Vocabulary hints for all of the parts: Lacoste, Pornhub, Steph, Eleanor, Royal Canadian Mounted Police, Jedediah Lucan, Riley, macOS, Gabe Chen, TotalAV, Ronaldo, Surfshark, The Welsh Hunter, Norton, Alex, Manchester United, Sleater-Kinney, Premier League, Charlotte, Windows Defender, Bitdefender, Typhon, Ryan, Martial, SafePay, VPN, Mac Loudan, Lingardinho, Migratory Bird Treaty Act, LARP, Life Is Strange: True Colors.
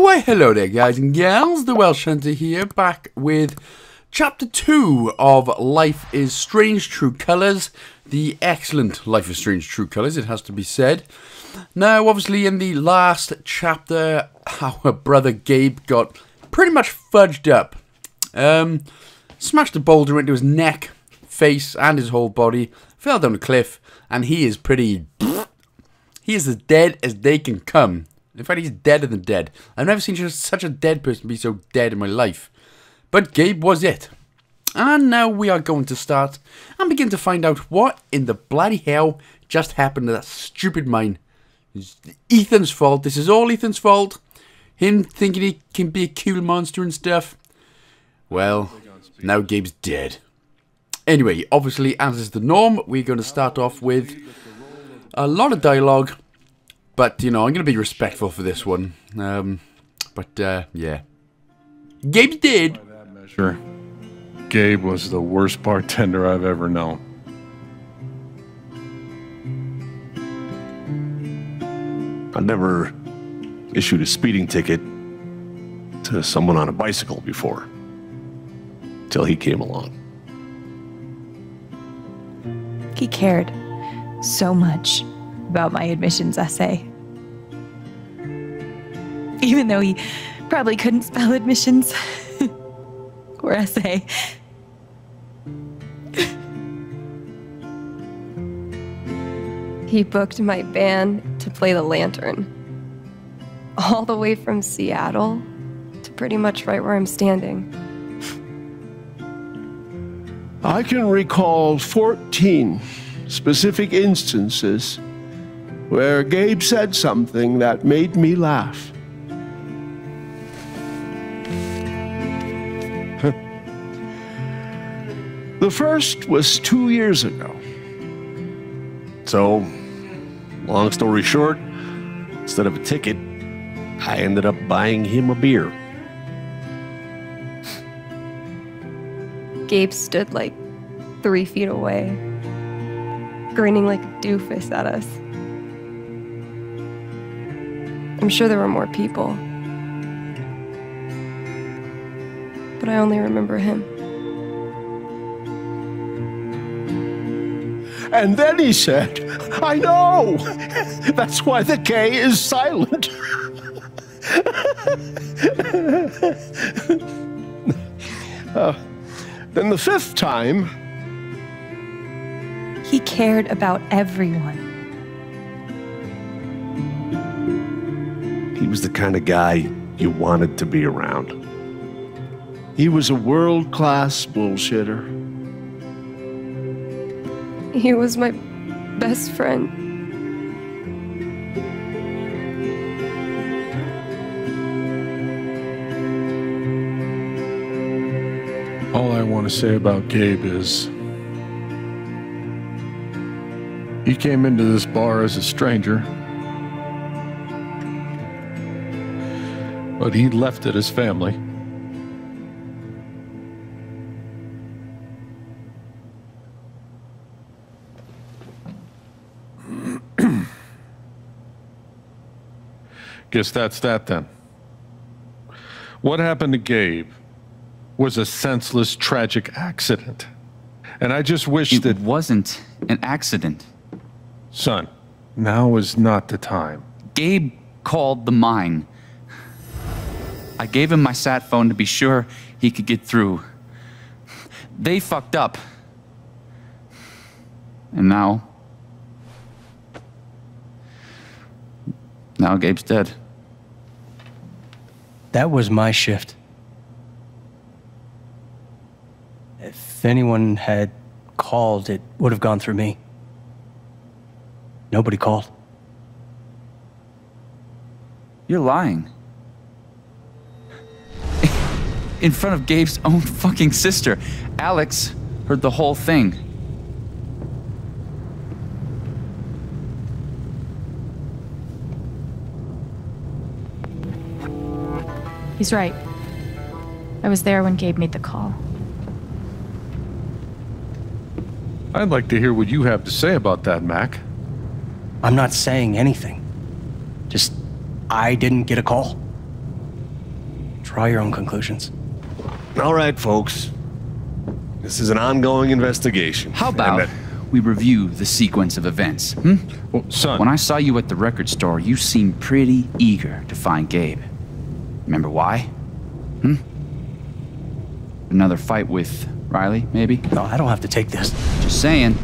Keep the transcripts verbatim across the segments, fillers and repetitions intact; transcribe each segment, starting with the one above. Oh, why, hello there, guys and gals. The Welsh Hunter here, back with Chapter two of Life Is Strange: True Colors. The excellent Life Is Strange: True Colors, it has to be said. Now, obviously, in the last chapter, our brother Gabe got pretty much fudged up. Um, smashed a boulder into his neck, face, and his whole body, fell down a cliff, and he is pretty... He is as dead as they can come. In fact, he's deader than dead. I've never seen just such a dead person be so dead in my life. But Gabe was it. And now we are going to start and begin to find out what in the bloody hell just happened to that stupid mine. It's Ethan's fault. This is all Ethan's fault. Him thinking he can be a cool monster and stuff. Well, now Gabe's dead. Anyway, obviously, as is the norm, we're going to start off with a lot of dialogue. But, you know, I'm going to be respectful for this one. Um, but, uh, yeah. Gabe's dead. Sure. Gabe was the worst bartender I've ever known. I never issued a speeding ticket to someone on a bicycle before. Till he came along. He cared so much about my admissions essay. Even though he probably couldn't spell admissions or essay. He booked my band to play the Lantern, all the way from Seattle to pretty much right where I'm standing. I can recall fourteen specific instances where Gabe said something that made me laugh. The first was two years ago. So, long story short, instead of a ticket, I ended up buying him a beer. Gabe stood like three feet away, grinning like a doofus at us. I'm sure there were more people, but I only remember him. And then he said, I know! That's why the K is silent. uh, then the fifth time... He cared about everyone. He was the kind of guy you wanted to be around. He was a world-class bullshitter. He was my best friend. All I want to say about Gabe is he came into this bar as a stranger, but he left it as family. Guess that's that then. What happened to Gabe was a senseless, tragic accident. And I just wish it that- It wasn't an accident. Son, now is not the time. Gabe called the mine. I gave him my sat phone to be sure he could get through. They fucked up. And now... Now Gabe's dead. That was my shift. If anyone had called, it would have gone through me. Nobody called. You're lying. In front of Gabe's own fucking sister. Alex heard the whole thing. He's right. I was there when Gabe made the call. I'd like to hear what you have to say about that, Mac. I'm not saying anything. Just, I didn't get a call. Draw your own conclusions. All right, folks. This is an ongoing investigation. How about we review the sequence of events? Hmm? Well, son. When I saw you at the record store, you seemed pretty eager to find Gabe. Remember why? Hmm? Another fight with Riley, maybe? No, I don't have to take this. Just saying.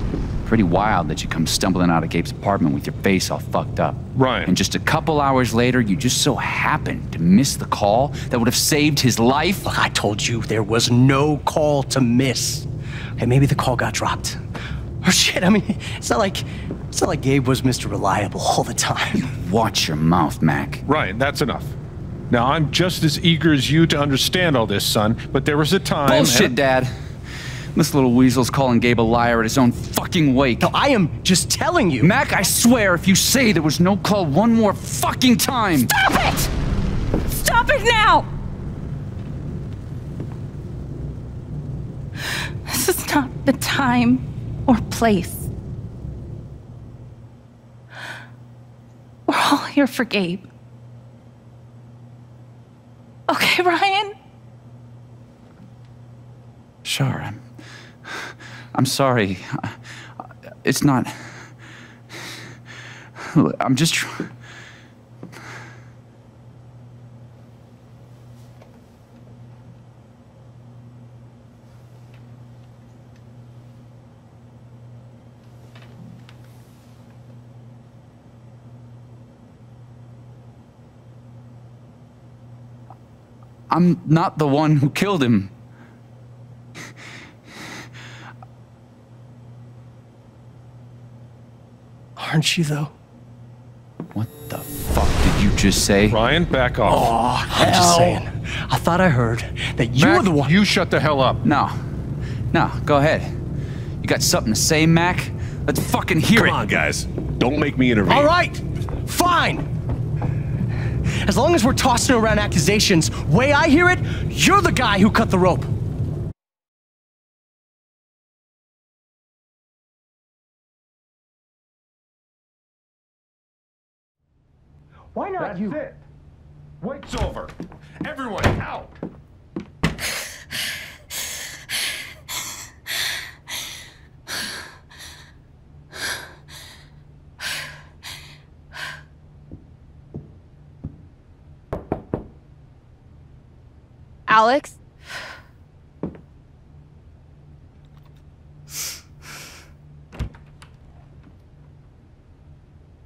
Pretty wild that you come stumbling out of Gabe's apartment with your face all fucked up. Right. And just a couple hours later, you just so happened to miss the call that would have saved his life. Look, I told you there was no call to miss. Okay, maybe the call got dropped. Or shit, I mean, it's not like it's not like Gabe was Mister Reliable all the time. You watch your mouth, Mac. Right, that's enough. Now, I'm just as eager as you to understand all this, son, but there was a time... Bullshit, Dad. This little weasel's calling Gabe a liar at his own fucking wake. No, I am just telling you. Mac, I swear if you say there was no call one more fucking time... Stop it! Stop it now! This is not the time or place. We're all here for Gabe. Okay, Ryan? Sure, I'm, I'm sorry. It's not... I'm just trying... I'm not the one who killed him. Aren't you, though? What the fuck did you just say? Ryan, back off. Oh, hell. I'm just saying. I thought I heard that you Mac, were the one. You shut the hell up. No. No, go ahead. You got something to say, Mac? Let's fucking hear Come it. Come on, guys. Don't make me intervene. All right. Fine. As long as we're tossing around accusations, way I hear it, you're the guy who cut the rope. Why not That's you? That's it. Wait's over. Everyone, out. Alex?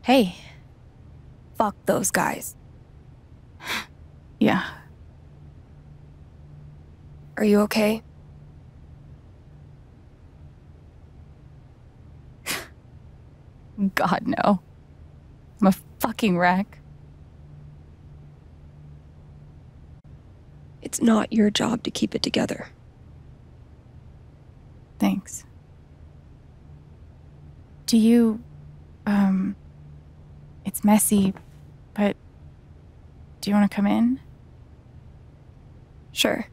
Hey. Fuck those guys. Yeah. Are you okay? God, no. I'm a fucking wreck. It's not your job to keep it together. Thanks. Do you... Um... It's messy, but... Do you want to come in? Sure.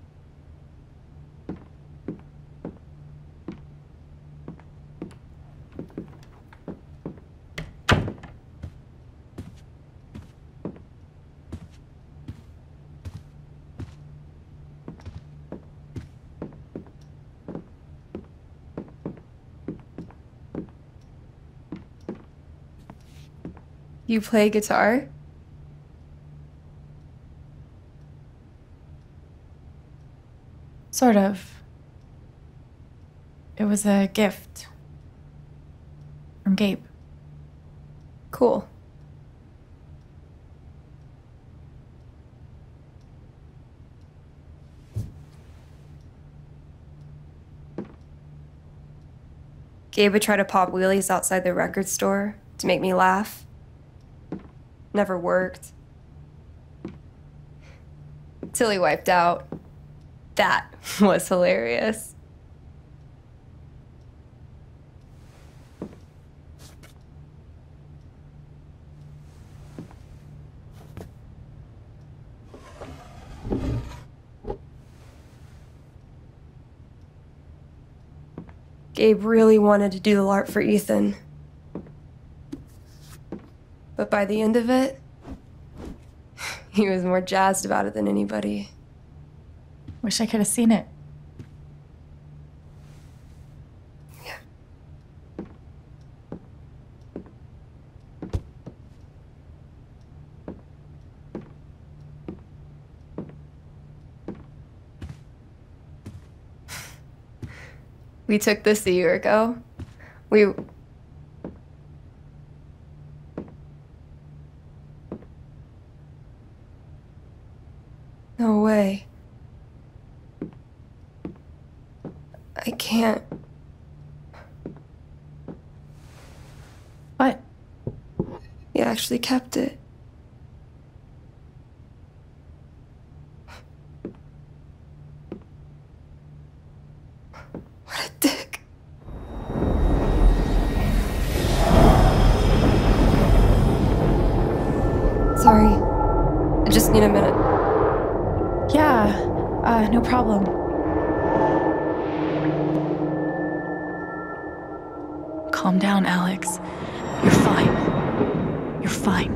You play guitar? Sort of. It was a gift. From Gabe. Cool. Gabe would try to pop wheelies outside the record store to make me laugh. Never worked. Till he wiped out. That was hilarious. Gabe really wanted to do the LARP for Ethan. But by the end of it, he was more jazzed about it than anybody. Wish I could have seen it. We took this a year ago. We... No way. I can't. What? You actually kept it. Calm down, Alex. You're fine. You're fine.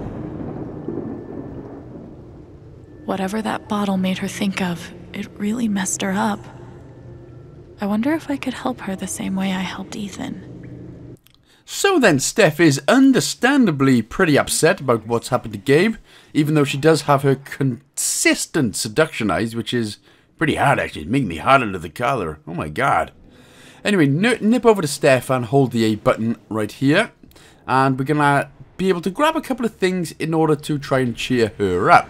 Whatever that bottle made her think of, it really messed her up. I wonder if I could help her the same way I helped Ethan. So then, Steph is understandably pretty upset about what's happened to Gabe, even though she does have her consistent seduction eyes, which is pretty hard, actually. It's making me hard under the collar. Oh my god. Anyway, nip over to Steph and hold the A button right here. And we're going to be able to grab a couple of things in order to try and cheer her up.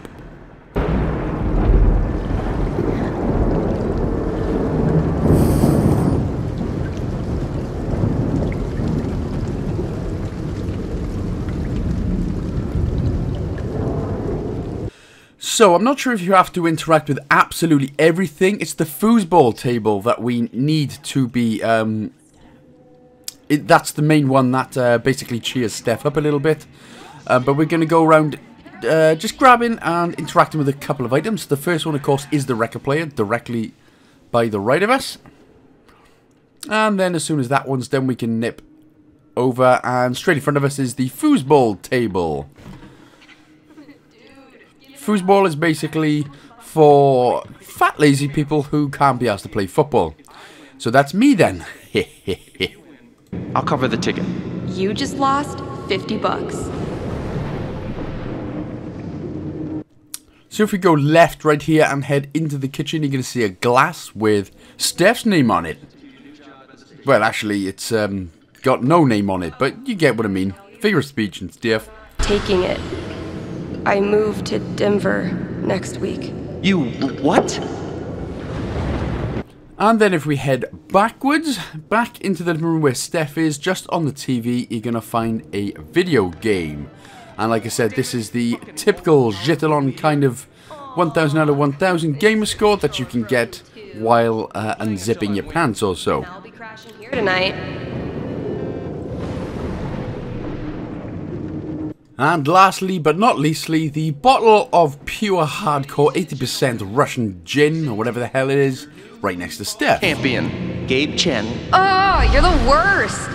So, I'm not sure if you have to interact with absolutely everything. It's the foosball table that we need to be... Um, it, that's the main one that uh, basically cheers Steph up a little bit. Uh, but we're going to go around uh, just grabbing and interacting with a couple of items. The first one, of course, is the record player directly by the right of us. And then as soon as that one's done, we can nip over. And straight in front of us is the foosball table. Foosball is basically for fat, lazy people who can't be asked to play football. So that's me then. I'll cover the ticket. You just lost fifty bucks. So if we go left right here and head into the kitchen, you're going to see a glass with Steph's name on it. Well, actually, it's um, got no name on it, but you get what I mean. Figure of speech and stuff. Taking it. I move to Denver next week. You what? And then if we head backwards, back into the room where Steph is, just on the T V, you're going to find a video game. And like I said, this is the typical Jetalon kind of one thousand out of one thousand gamer score that you can get while uh, unzipping your pants or so. I'll be crashing here tonight. And lastly, but not leastly, the bottle of pure hardcore eighty percent Russian gin, or whatever the hell it is, right next to Steph. Champion, Gabe Chen. Oh, you're the worst!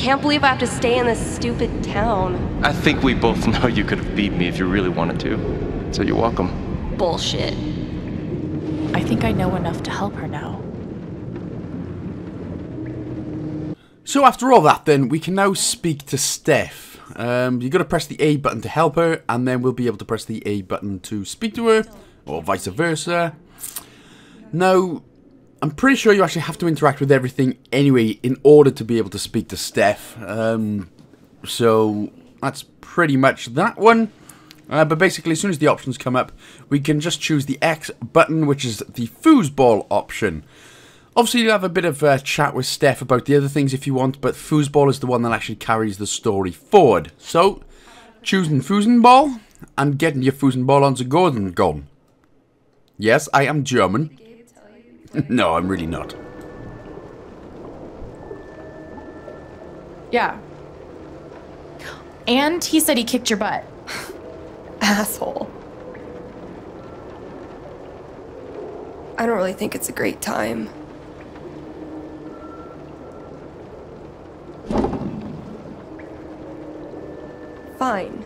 Can't believe I have to stay in this stupid town. I think we both know you could have beat me if you really wanted to. So you're welcome. Bullshit. I think I know enough to help her now. So after all that then, we can now speak to Steph. Um, you've got to press the A button to help her, and then we'll be able to press the A button to speak to her, or vice versa. Now, I'm pretty sure you actually have to interact with everything anyway in order to be able to speak to Steph. Um, so, that's pretty much that one. Uh, but basically, as soon as the options come up, we can just choose the X button, which is the foosball option. Obviously, you'll have a bit of a chat with Steph about the other things if you want, but foosball is the one that actually carries the story forward. So, choosing foosball and getting your foosball onto Gordon gone. Yes, I am German. No, I'm really not. Yeah. And he said he kicked your butt. Asshole. I don't really think it's a great time. Fine.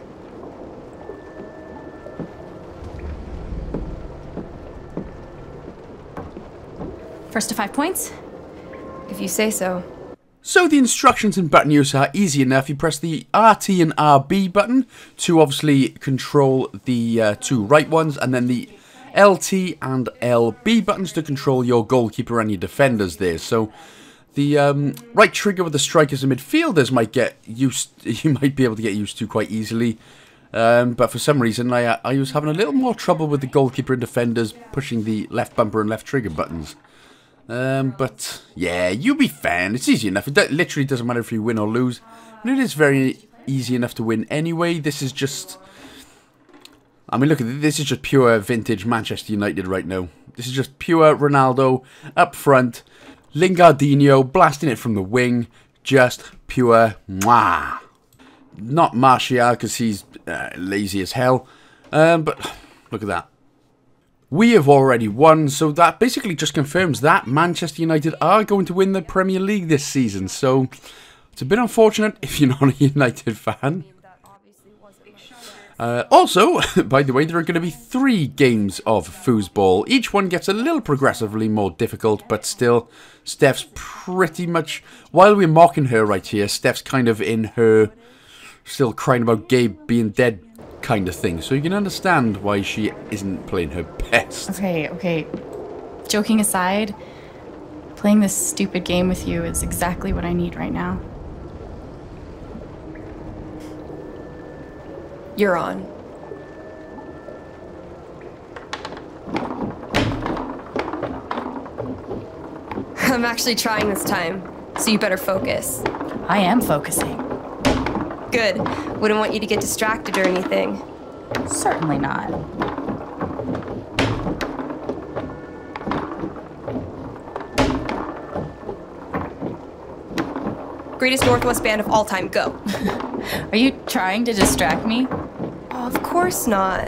First to five points? If you say so. So the instructions in button use are easy enough. You press the R T and R B button to obviously control the uh, two right ones, and then the L T and L B buttons to control your goalkeeper and your defenders there. So the um, right trigger with the strikers and midfielders might get used, you might be able to get used to quite easily. Um, but for some reason, I, I was having a little more trouble with the goalkeeper and defenders pushing the left bumper and left trigger buttons. Um, but yeah, you'll be fine. It's easy enough. It do literally doesn't matter if you win or lose. And it is very easy enough to win anyway. This is just... I mean, look at this. This is just pure vintage Manchester United right now. This is just pure Ronaldo up front. Lingardinho blasting it from the wing. Just pure mwah. Not Martial, because he's uh, lazy as hell. Um, but look at that. We have already won, so that basically just confirms that Manchester United are going to win the Premier League this season. So it's a bit unfortunate if you're not a United fan. Uh, also, by the way, there are going to be three games of foosball. Each one gets a little progressively more difficult, but still, Steph's pretty much... While we're mocking her right here, Steph's kind of in her... still crying about Gabe being dead kind of thing. So you can understand why she isn't playing her best. Okay, okay. Joking aside, playing this stupid game with you is exactly what I need right now. You're on. I'm actually trying this time, so you better focus. I am focusing. Good. Wouldn't want you to get distracted or anything. Certainly not. Greatest Northwest band of all time, go. Are you trying to distract me? Of course not.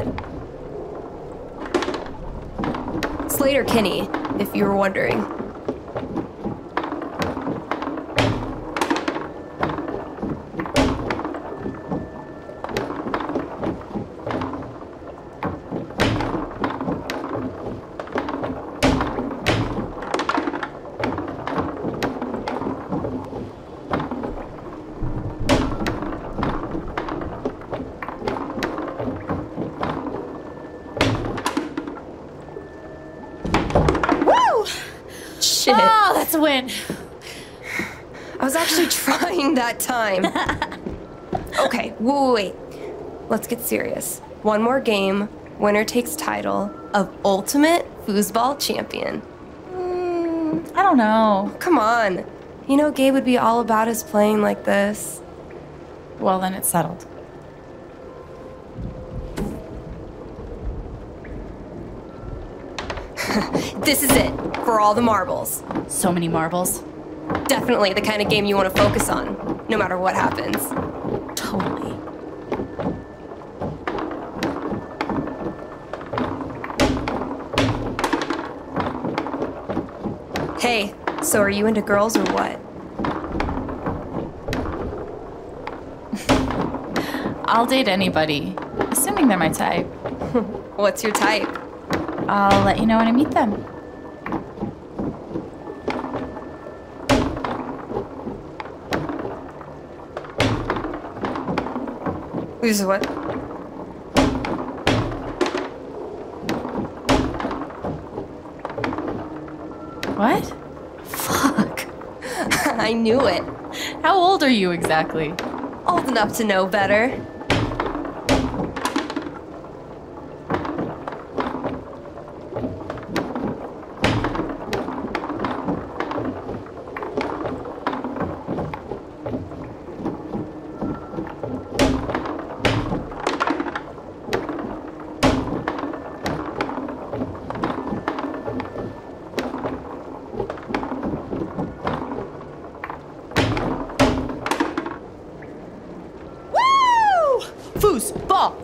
Sleater-Kinney, if you were wondering. Win. I was actually trying that time. Okay, wait, wait, let's get serious. One more game, winner takes title of ultimate foosball champion. Mm, I don't know. Come on. You know Gabe would be all about us playing like this. Well, then it's settled. This is it. For all the marbles. So many marbles. Definitely the kind of game you want to focus on, no matter what happens. Totally. Hey, so are you into girls or what? I'll date anybody, assuming they're my type. What's your type? I'll let you know when I meet them. This is what? What? Fuck. I knew it. How old are you exactly? Old enough to know better.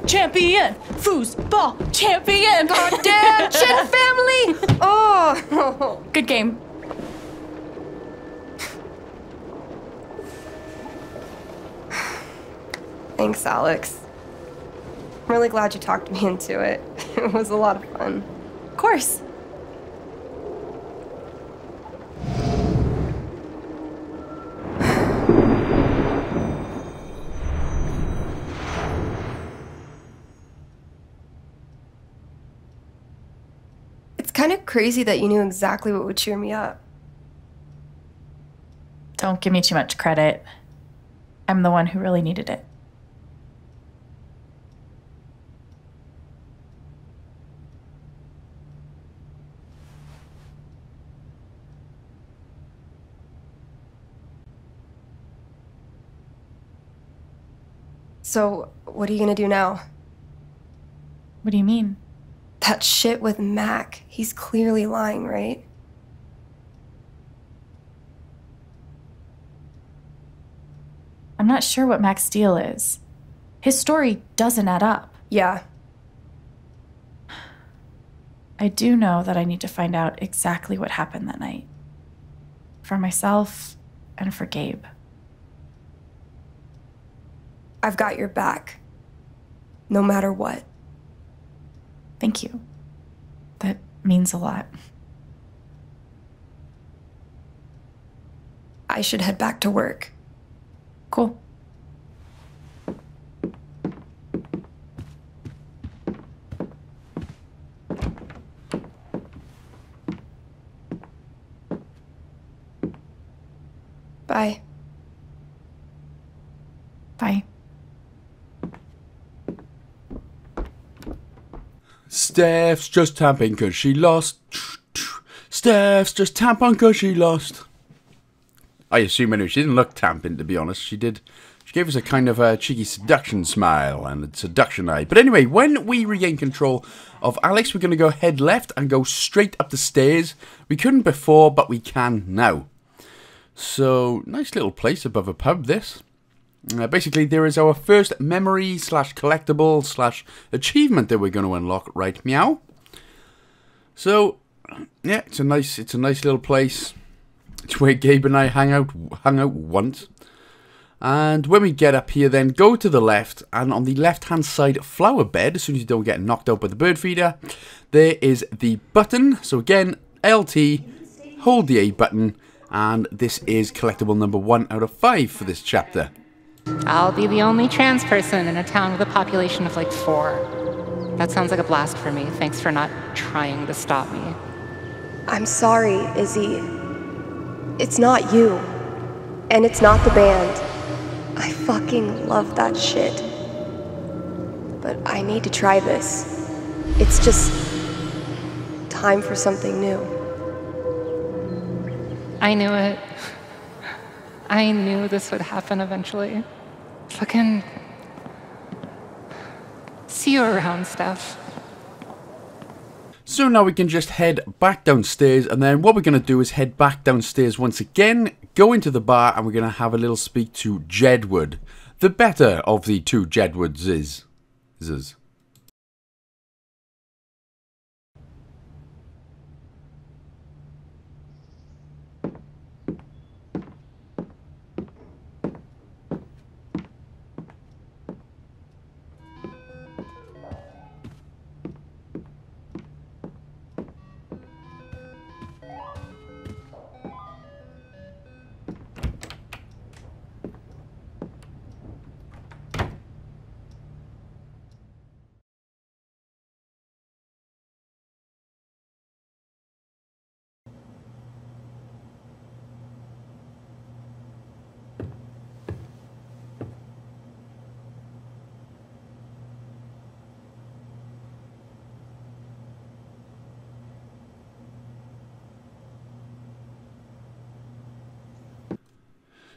Champion! Foosball champion! Goddamn Chen family! Oh! Good game. Thanks, Alex. I'm really glad you talked me into it. It was a lot of fun. Of course. crazy that you knew exactly what would cheer me up. Don't give me too much credit. I'm the one who really needed it. So, what are you gonna do now? What do you mean? That shit with Mac. He's clearly lying, right? I'm not sure what Mac's deal is. His story doesn't add up. Yeah. I do know that I need to find out exactly what happened that night. For myself and for Gabe. I've got your back, no matter what. Thank you. That means a lot. I should head back to work. Cool. Bye. Bye. Steph's just tamping because she lost. Steph's just tamping because she lost. I assume anyway, she didn't look tamping, to be honest. She did. She gave us a kind of a cheeky seduction smile and a seduction eye. But anyway, when we regain control of Alex, we're going to go head left and go straight up the stairs. We couldn't before, but we can now. So, nice little place above a pub, this. Uh, basically, there is our first memory slash collectible slash achievement that we're going to unlock, right? Meow. So, yeah, it's a nice, it's a nice little place. It's where Gabe and I hang out, hung out once. And when we get up here, then go to the left, and on the left-hand side flower bed, as soon as you don't get knocked out by the bird feeder, there is the button. So again, L T, hold the A button, and this is collectible number one out of five for this chapter. I'll be the only trans person in a town with a population of like four. That sounds like a blast for me. Thanks for not trying to stop me. I'm sorry, Izzy. It's not you. And it's not the band. I fucking love that shit. But I need to try this. It's just time for something new. I knew it. I knew this would happen eventually. Fucking... see you around, Steph. So now we can just head back downstairs, and then what we're going to do is head back downstairs once again, go into the bar, and we're going to have a little speak to Jedediah. The better of the two Jedediahs is. is.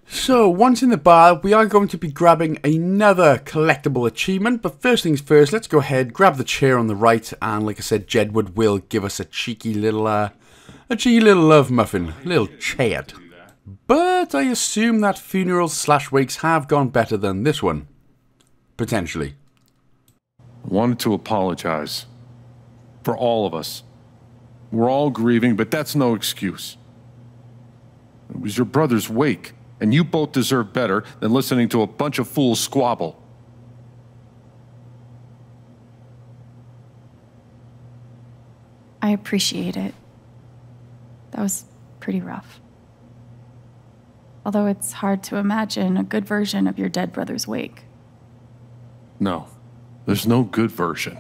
So, once in the bar, we are going to be grabbing another collectible achievement, but first things first, let's go ahead, grab the chair on the right, and like I said, Jedediah will give us a cheeky little, uh, a cheeky little love muffin, a little chat. But I assume that funerals slash wakes have gone better than this one. Potentially. Wanted to apologize. For all of us. We're all grieving, but that's no excuse. It was your brother's wake. And you both deserve better than listening to a bunch of fools squabble. I appreciate it. That was pretty rough. Although it's hard to imagine a good version of your dead brother's wake. No, there's no good version.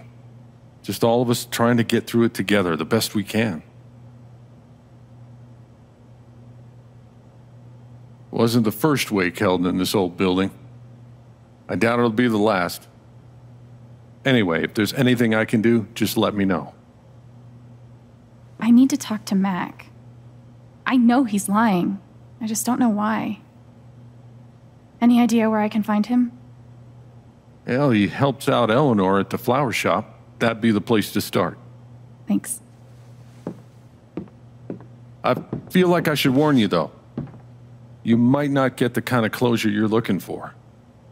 Just all of us trying to get through it together the best we can. Wasn't the first wake held in this old building. I doubt it'll be the last. Anyway, if there's anything I can do, just let me know. I need to talk to Mac. I know he's lying. I just don't know why. Any idea where I can find him? Well, he helps out Eleanor at the flower shop. That'd be the place to start. Thanks. I feel like I should warn you, though. You might not get the kind of closure you're looking for.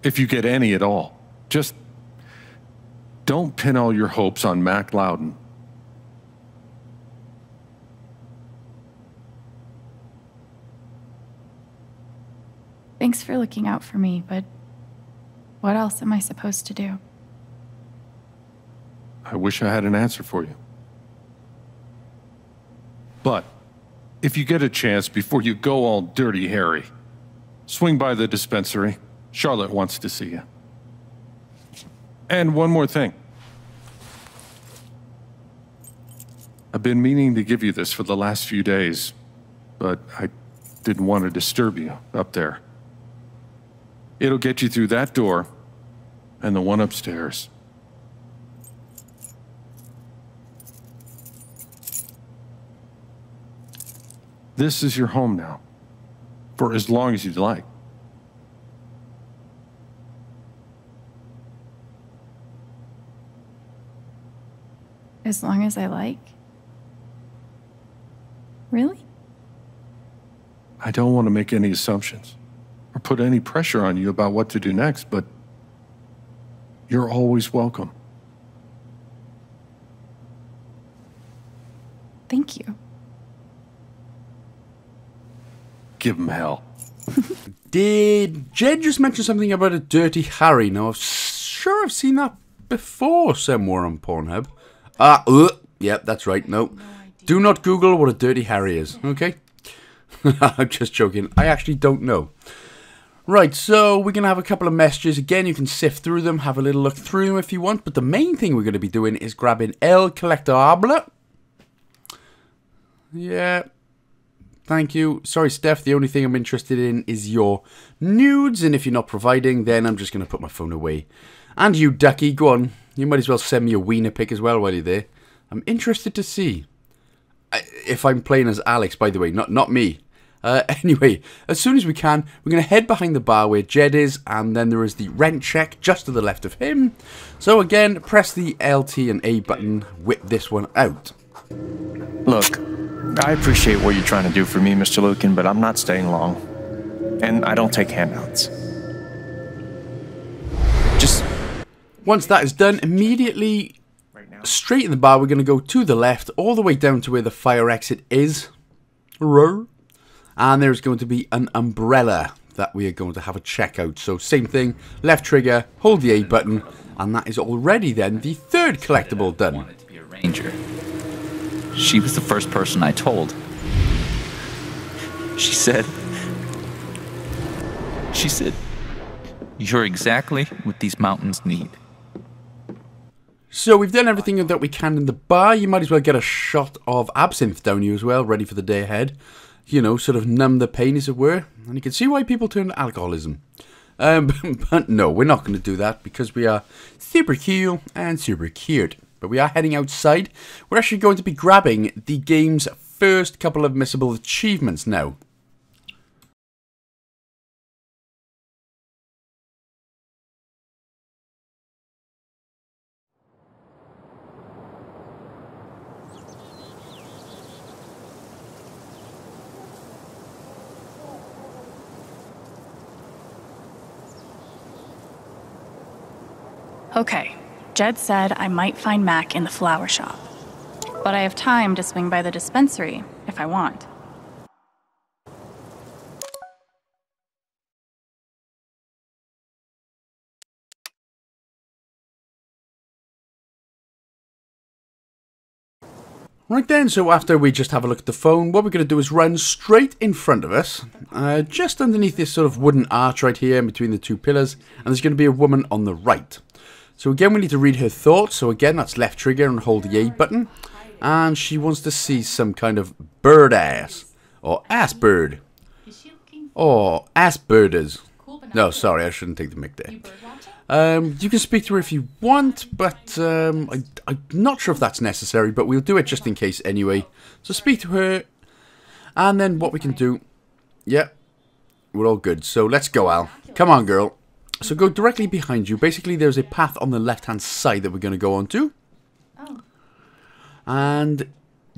If you get any at all. Just don't pin all your hopes on Mac Loudan. Thanks for looking out for me, but what else am I supposed to do? I wish I had an answer for you. But if you get a chance before you go all Dirty Harry, swing by the dispensary. Charlotte wants to see you. And one more thing. I've been meaning to give you this for the last few days, but I didn't want to disturb you up there. It'll get you through that door and the one upstairs. This is your home now, for as long as you'd like. As long as I like? Really? I don't want to make any assumptions or put any pressure on you about what to do next, but you're always welcome. Thank you. Give him hell. Did Jed just mention something about a Dirty Harry? Now, I'm sure I've seen that before somewhere on Pornhub. Ah, uh, uh, yep, that's right. No, do not Google what a Dirty Harry is, okay? I'm just joking. I actually don't know. Right, so we're going to have a couple of messages. Again, you can sift through them, have a little look through them if you want. But the main thing we're going to be doing is grabbing El Collectable. Yeah. Thank you. Sorry, Steph, the only thing I'm interested in is your nudes, and if you're not providing, then I'm just going to put my phone away. And you, Ducky, go on. You might as well send me a wiener pic as well while you're there. I'm interested to see. I, if I'm playing as Alex, by the way, not not me. Uh, anyway, as soon as we can, we're going to head behind the bar where Jed is, and then there is the rent check just to the left of him. So again, press the L T and A button, whip this one out. Look, I appreciate what you're trying to do for me, Mister Lucan, but I'm not staying long. And I don't take handouts. Just... Once that is done, immediately, straight in the bar, we're going to go to the left, all the way down to where the fire exit is. And there's going to be an umbrella that we are going to have a check out. So same thing, left trigger, hold the A button, and that is already then the third collectible done. I wanted to be a ranger. She was the first person I told. She said, she said, you're exactly what these mountains need. So we've done everything that we can in the bar. You might as well get a shot of absinthe down you as well, ready for the day ahead. You know, sort of numb the pain, as it were. And you can see why people turn to alcoholism. Um, but no, we're not going to do that because we are super cool and super cute. But we are heading outside. We're actually going to be grabbing the game's first couple of missable achievements now. Okay. Jed said I might find Mac in the flower shop, but I have time to swing by the dispensary if I want. Right then, so after we just have a look at the phone, what we're going to do is run straight in front of us, uh, just underneath this sort of wooden arch right here in between the two pillars, and there's going to be a woman on the right. So again, we need to read her thoughts. So again, that's left trigger and hold the A button. And she wants to see some kind of bird ass. Or ass bird. or ass birders. Cool, no, sorry, I shouldn't take the mic there. You, um, you can speak to her if you want, but um, I, I'm not sure if that's necessary, but we'll do it just in case anyway. So speak to her, and then what we can do... Yeah, we're all good. So let's go, Al. Come on, girl. So go directly behind you. Basically, there's a path on the left-hand side that we're going to go onto. Oh. And...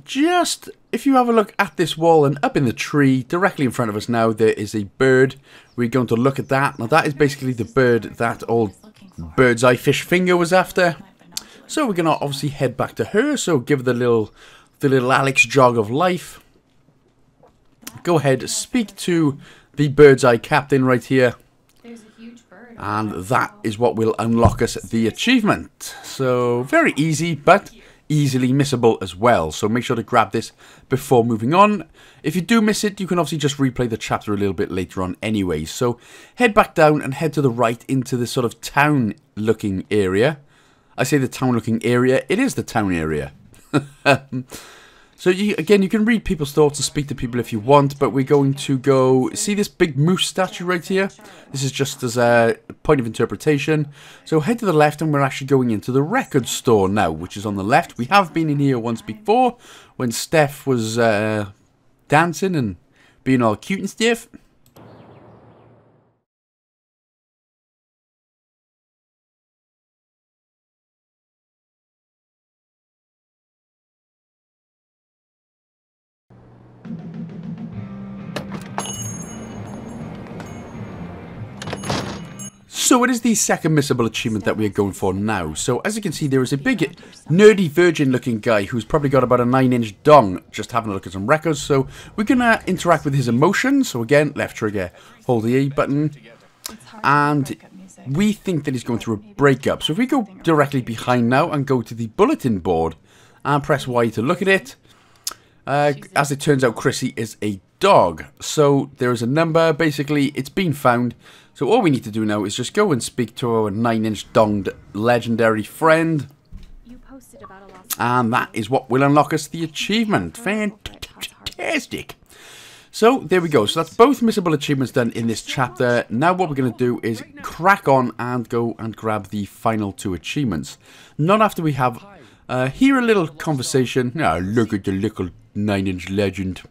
just if you have a look at this wall and up in the tree directly in front of us now, there is a bird. We're going to look at that. Now that is basically the bird that old bird's eye fish finger was after. So we're gonna obviously head back to her. So give the little the little Alex jog of life. Go ahead, speak to the bird's eye captain right here, and that is what will unlock us the achievement. So very easy, but easily missable as well, so make sure to grab this before moving on. If you do miss it, you can obviously just replay the chapter a little bit later on anyway. So head back down and head to the right into this sort of town looking area. I say the town looking area, it is the town area. So you, again, you can read people's thoughts and speak to people if you want, but we're going to go see this big moose statue right here. This is just as a point of interpretation. So head to the left and we're actually going into the record store now, which is on the left. We have been in here once before when Steph was uh, dancing and being all cute and stiff. So it is the second missable achievement that we are going for now. So as you can see, there is a big nerdy virgin looking guy who's probably got about a nine inch dong just having a look at some records. So we're going to interact with his emotions. So again, left trigger, hold the E button. And we think that he's going through a breakup. So if we go directly behind now and go to the bulletin board and press Y to look at it. Uh, as it turns out, Chrissy is a dog. So there is a number. Basically, it's been found. So all we need to do now is just go and speak to our nine inch donged legendary friend. You posted about a lost and that is what will unlock us the achievement. Fantastic. So there we go. So that's both missable achievements done in this chapter. Now what we're going to do is crack on and go and grab the final two achievements. Not after we have uh, here a little conversation. Oh, look at the little nine inch legend.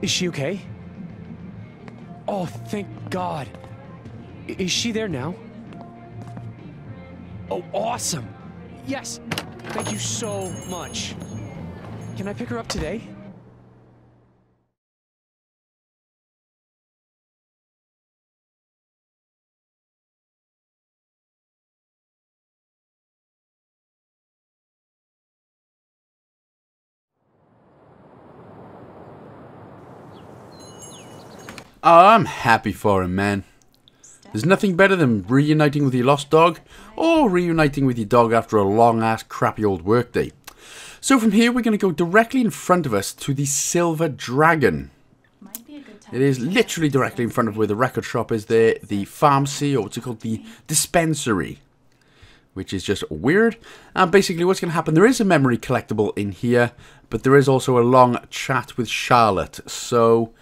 Is she okay? Oh, thank God. Is she there now? Oh, awesome. Yes. Thank you so much. Can I pick her up today? Oh, I'm happy for him, man. There's nothing better than reuniting with your lost dog or reuniting with your dog after a long-ass crappy old workday. So from here, we're going to go directly in front of us to the Silver Dragon. It is literally directly in front of where the record shop is there, the pharmacy, or what's it called, the dispensary, which is just weird. And basically what's going to happen, there is a memory collectible in here, but there is also a long chat with Charlotte. So...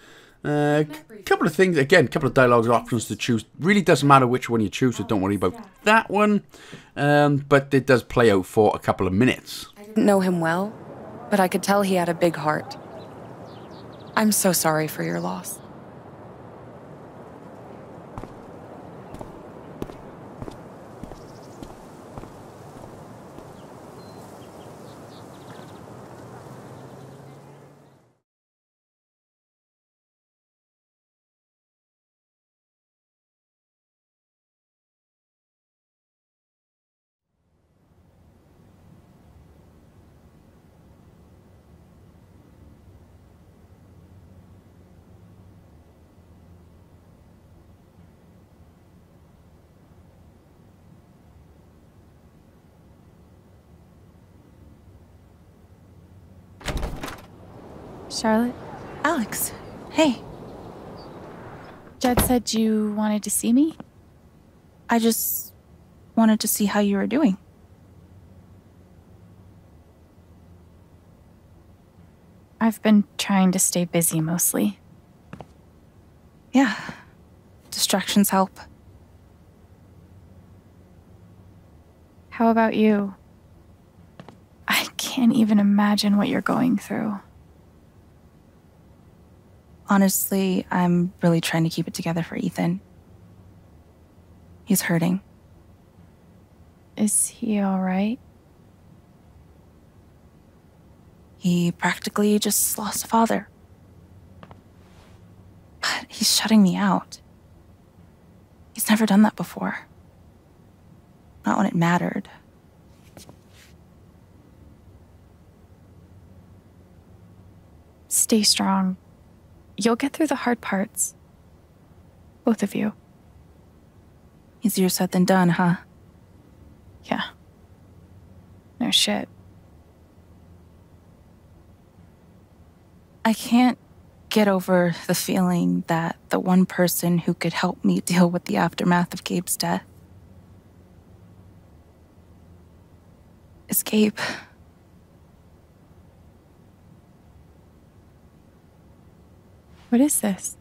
a uh, couple of things, again, a couple of dialogue options to choose. Really doesn't matter which one you choose, so don't worry about that one. Um, but it does play out for a couple of minutes. I didn't know him well, but I could tell he had a big heart. I'm so sorry for your loss. Charlotte? Alex, hey. Jed said you wanted to see me? I just wanted to see how you were doing. I've been trying to stay busy mostly. Yeah. Distractions help. How about you? I can't even imagine what you're going through. Honestly, I'm really trying to keep it together for Ethan. He's hurting. Is he all right? He practically just lost a father. But he's shutting me out. He's never done that before. Not when it mattered. Stay strong. You'll get through the hard parts. Both of you. Easier said than done, huh? Yeah. No shit. I can't get over the feeling that the one person who could help me deal with the aftermath of Gabe's death is Gabe. What is this?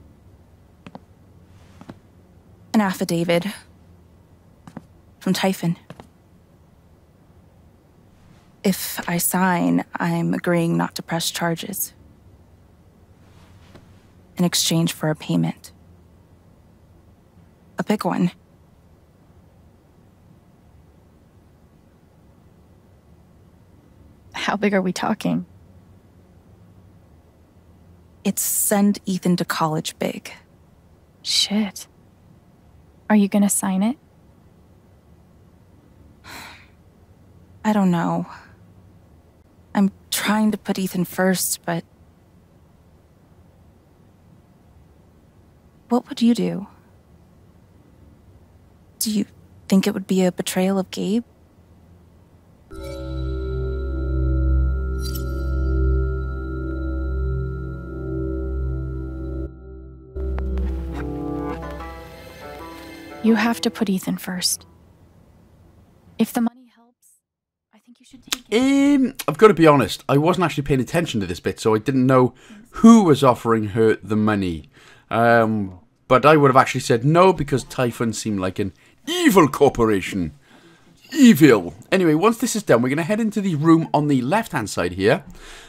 An affidavit from Typhon. If I sign, I'm agreeing not to press charges in exchange for a payment. A big one. How big are we talking? It's send Ethan to college big. Shit. Are you gonna sign it? I don't know. I'm trying to put Ethan first, but... What would you do? Do you think it would be a betrayal of Gabe? You have to put Ethan first. If the money helps, I think you should take it. Um, I've got to be honest. I wasn't actually paying attention to this bit, so I didn't know who was offering her the money. Um, but I would have actually said no, because Typhon seemed like an evil corporation. Evil. Anyway, once this is done, we're going to head into the room on the left-hand side here.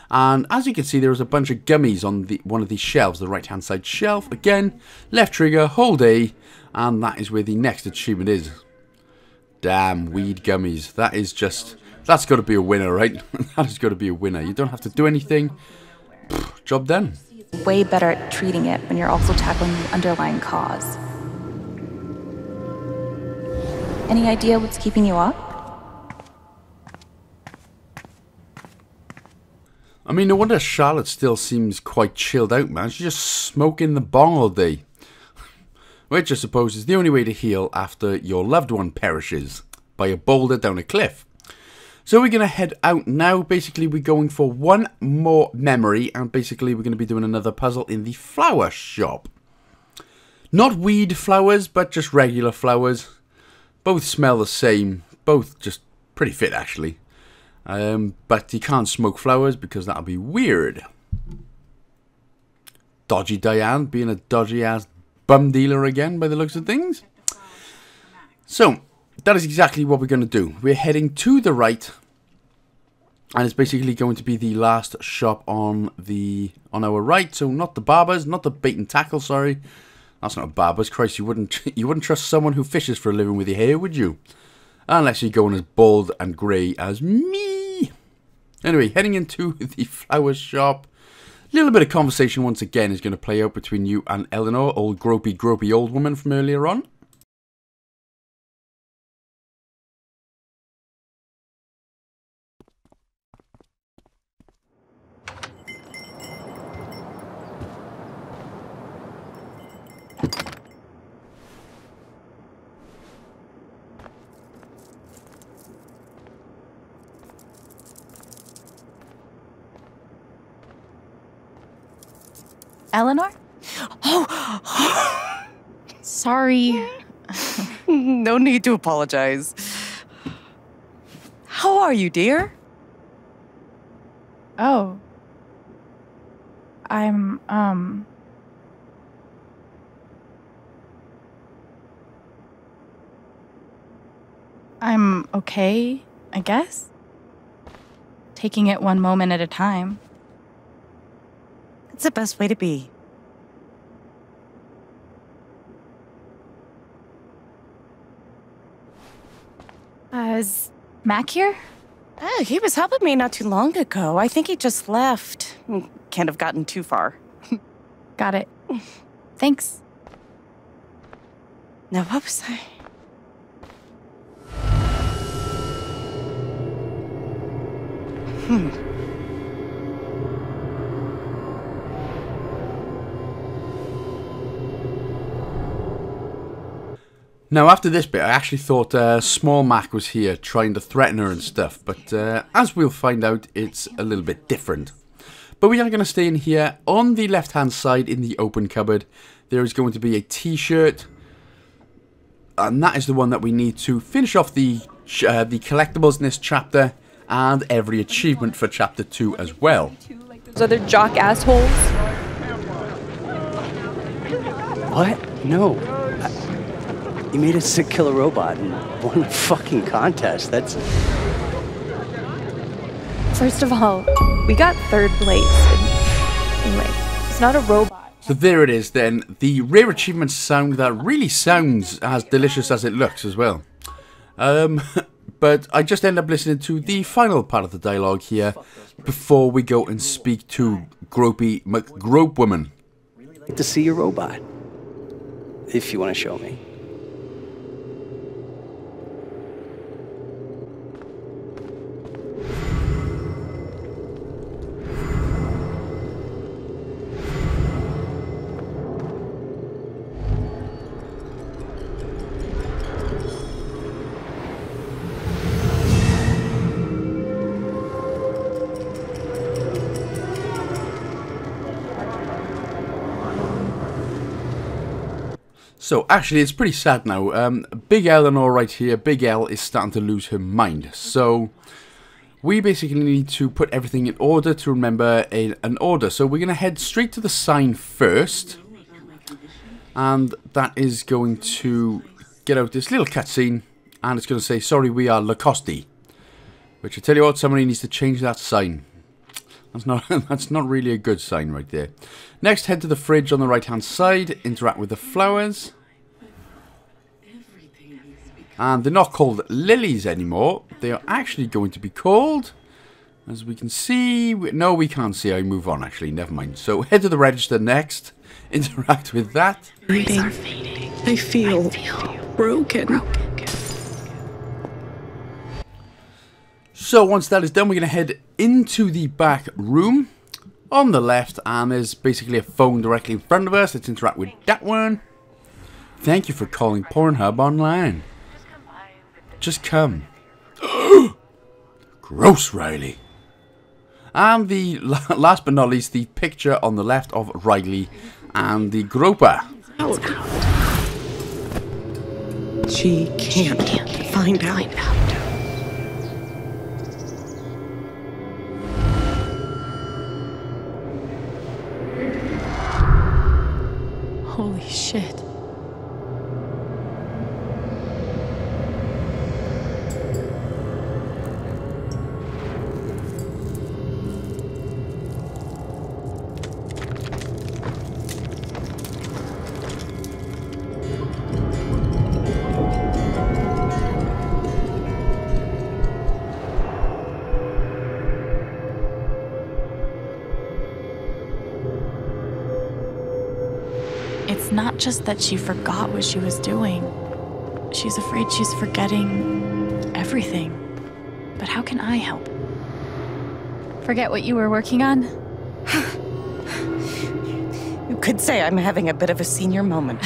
And as you can see, there is a bunch of gummies on the one of these shelves. The right-hand side shelf. Again, left trigger, hold A. And that is where the next achievement is. Damn, weed gummies. That is just... That's got to be a winner, right? That has got to be a winner. You don't have to do anything. Pfft, job done. Way better at treating it when you're also tackling the underlying cause. Any idea what's keeping you up? I mean, no wonder Charlotte still seems quite chilled out, man. She's just smoking the bong all day. Which I suppose is the only way to heal after your loved one perishes by a boulder down a cliff. So we're going to head out now. Basically, we're going for one more memory, and basically we're going to be doing another puzzle in the flower shop. Not weed flowers, but just regular flowers. Both smell the same. Both just pretty fit, actually. Um, but you can't smoke flowers because that'll be weird. Dodgy Diane being a dodgy-ass bum dealer again by the looks of things. So that is exactly what we're going to do. We're heading to the right, and it's basically going to be the last shop on the on our right. So not the barbers, not the bait and tackle. Sorry, that's not a barber's. Christ, you wouldn't you wouldn't trust someone who fishes for a living with your hair, would you? Unless you're going as bald and grey as me. Anyway, heading into the flower shop. A little bit of conversation once again is going to play out between you and Eleanor, old gropey, gropey old woman from earlier on. Eleanor? Oh! Sorry. No need to apologize. How are you, dear? Oh. I'm, um... I'm okay, I guess. Taking it one moment at a time. It's the best way to be. Uh, is Mac here? Oh, he was helping me not too long ago. I think he just left. Can't have gotten too far. Got it. Thanks. Now, what was I? Hmm. Now, after this bit, I actually thought uh, Small Mac was here trying to threaten her and stuff, but uh, as we'll find out, it's a little bit different. But we are going to stay in here. On the left-hand side in the open cupboard, there is going to be a T-shirt, and that is the one that we need to finish off the, uh, the collectibles in this chapter, and every achievement for Chapter two as well. Those other jock assholes? What? No. I You made a sick killer robot and won a fucking contest. That's... First of all, we got third place. Anyway, it's not a robot. So there it is then. The rare achievement sound that really sounds as delicious as it looks as well. Um, but I just end up listening to the final part of the dialogue here before we go and speak to Gropey McGrope Woman. I'd like to see your robot, if you want to show me. So actually it's pretty sad now. Um, Big Eleanor right here, Big L is starting to lose her mind. So we basically need to put everything in order to remember a, an order. So we're going to head straight to the sign first. And that is going to get out this little cutscene. And it's going to say, sorry, we are Lacoste. Which I tell you what, somebody needs to change that sign. That's not, that's not really a good sign right there. Next, head to the fridge on the right hand side. Interact with the flowers. And they're not called lilies anymore. They are actually going to be called, as we can see... We, no, we can't see. I move on, actually. Never mind. So, head to the register next. Interact with that. I feel, I feel broken. broken. So, once that is done, we're going to head into the back room on the left. And there's basically a phone directly in front of us. Let's interact with that one. Thank you for calling Pornhub Online. Just come. Gross, Riley. And the last but not least, the picture on the left of Riley and the groper. She can't, she can't find, out. find out. Holy shit. Not just that she forgot what she was doing. She's afraid she's forgetting everything. But how can I help? Forget what you were working on? You could say I'm having a bit of a senior moment.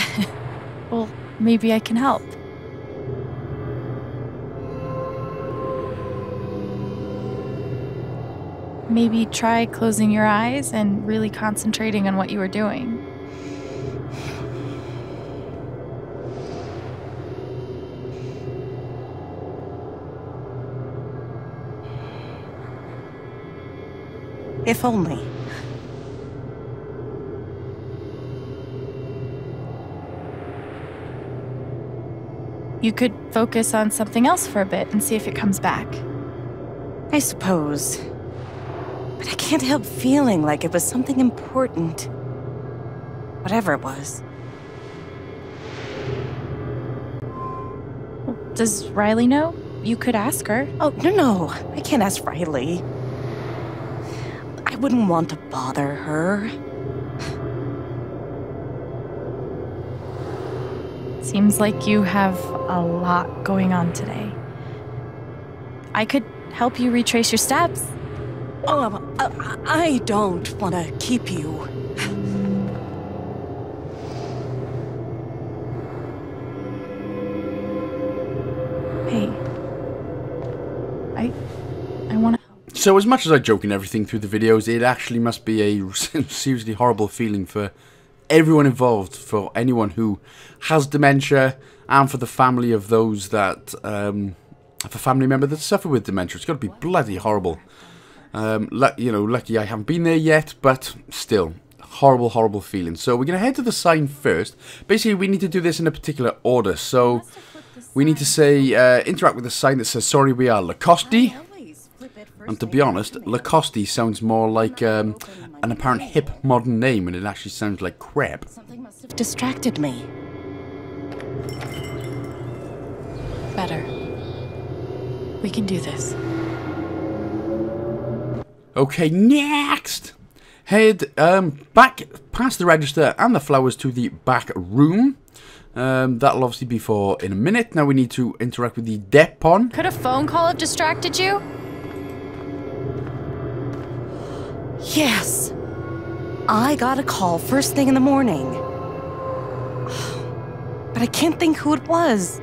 Well, maybe I can help. Maybe try closing your eyes and really concentrating on what you were doing. If only. You could focus on something else for a bit and see if it comes back. I suppose. But I can't help feeling like it was something important. Whatever it was. Does Riley know? You could ask her. Oh, no, no. I can't ask Riley. I wouldn't want to bother her. Seems like you have a lot going on today. I could help you retrace your steps. Oh, I don't want to keep you. Hey, I, I want to. So as much as I joke and everything through the videos, it actually must be a seriously horrible feeling for everyone involved, for anyone who has dementia, and for the family of those that, um, for family member that suffer with dementia. It's got to be bloody horrible. Um, you know, lucky I haven't been there yet, but still, horrible, horrible feeling. So we're going to head to the sign first. Basically, we need to do this in a particular order. So we need to say, uh, interact with the sign that says, sorry, we are Lacoste. And to be honest, Lacoste sounds more like um, an apparent hip modern name, and it actually sounds like crap. Something must have distracted me. Better. We can do this. Okay, next! Head um, back past the register and the flowers to the back room. Um, that'll obviously be for in a minute. Now we need to interact with the Depon. Could a phone call have distracted you? Yes! I got a call first thing in the morning. But I can't think who it was.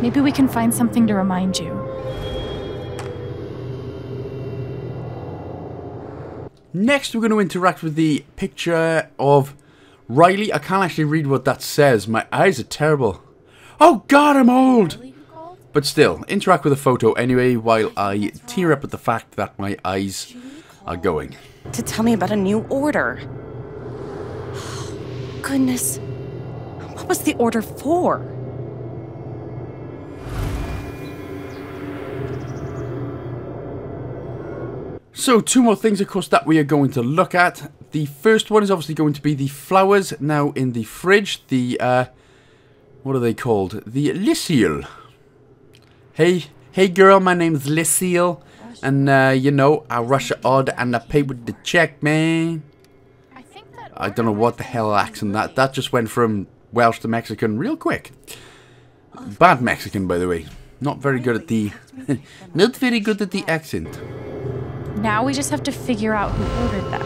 Maybe we can find something to remind you. Next, we're going to interact with the picture of Riley. I can't actually read what that says. My eyes are terrible. Oh God, I'm old! But still, interact with the photo anyway while I tear up at the fact that my eyes are going. To tell me about a new order. Oh, goodness. What was the order for? So two more things, of course, that we are going to look at. The first one is obviously going to be the flowers now in the fridge. The, uh, what are they called? The Lyciel. Hey, hey girl, my name's Lyciel. And, uh, you know, I rush an order and I pay with the check, man. I, think that I don't know what the hell accent that. That just went from Welsh to Mexican real quick. Bad Mexican, by the way. Not very good at the... not very good at the accent. Now we just have to figure out who ordered them.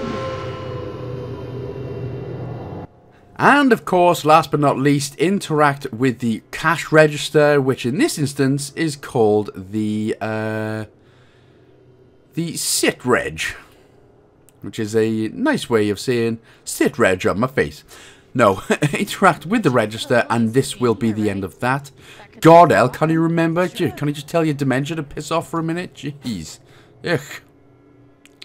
And, of course, last but not least, interact with the cash register, which in this instance is called the... Uh, The sit-reg, which is a nice way of saying sit-reg on my face. No, interact with the register and this will be the end of that. God, hell, can't you remember? Can you just tell your dementia to piss off for a minute? Jeez. Ugh.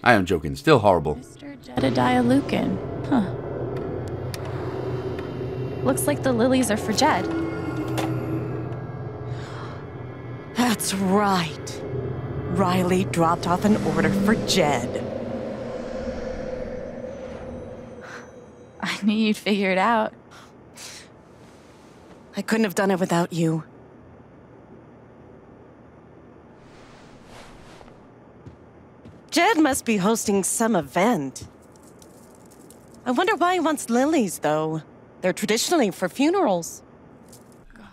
I am joking, still horrible. Mister Jedediah Lucan. Huh. Looks like the lilies are for Jed. That's right. Riley dropped off an order for Jed. I knew you'd figure it out. I couldn't have done it without you. Jed must be hosting some event. I wonder why he wants lilies, though. They're traditionally for funerals.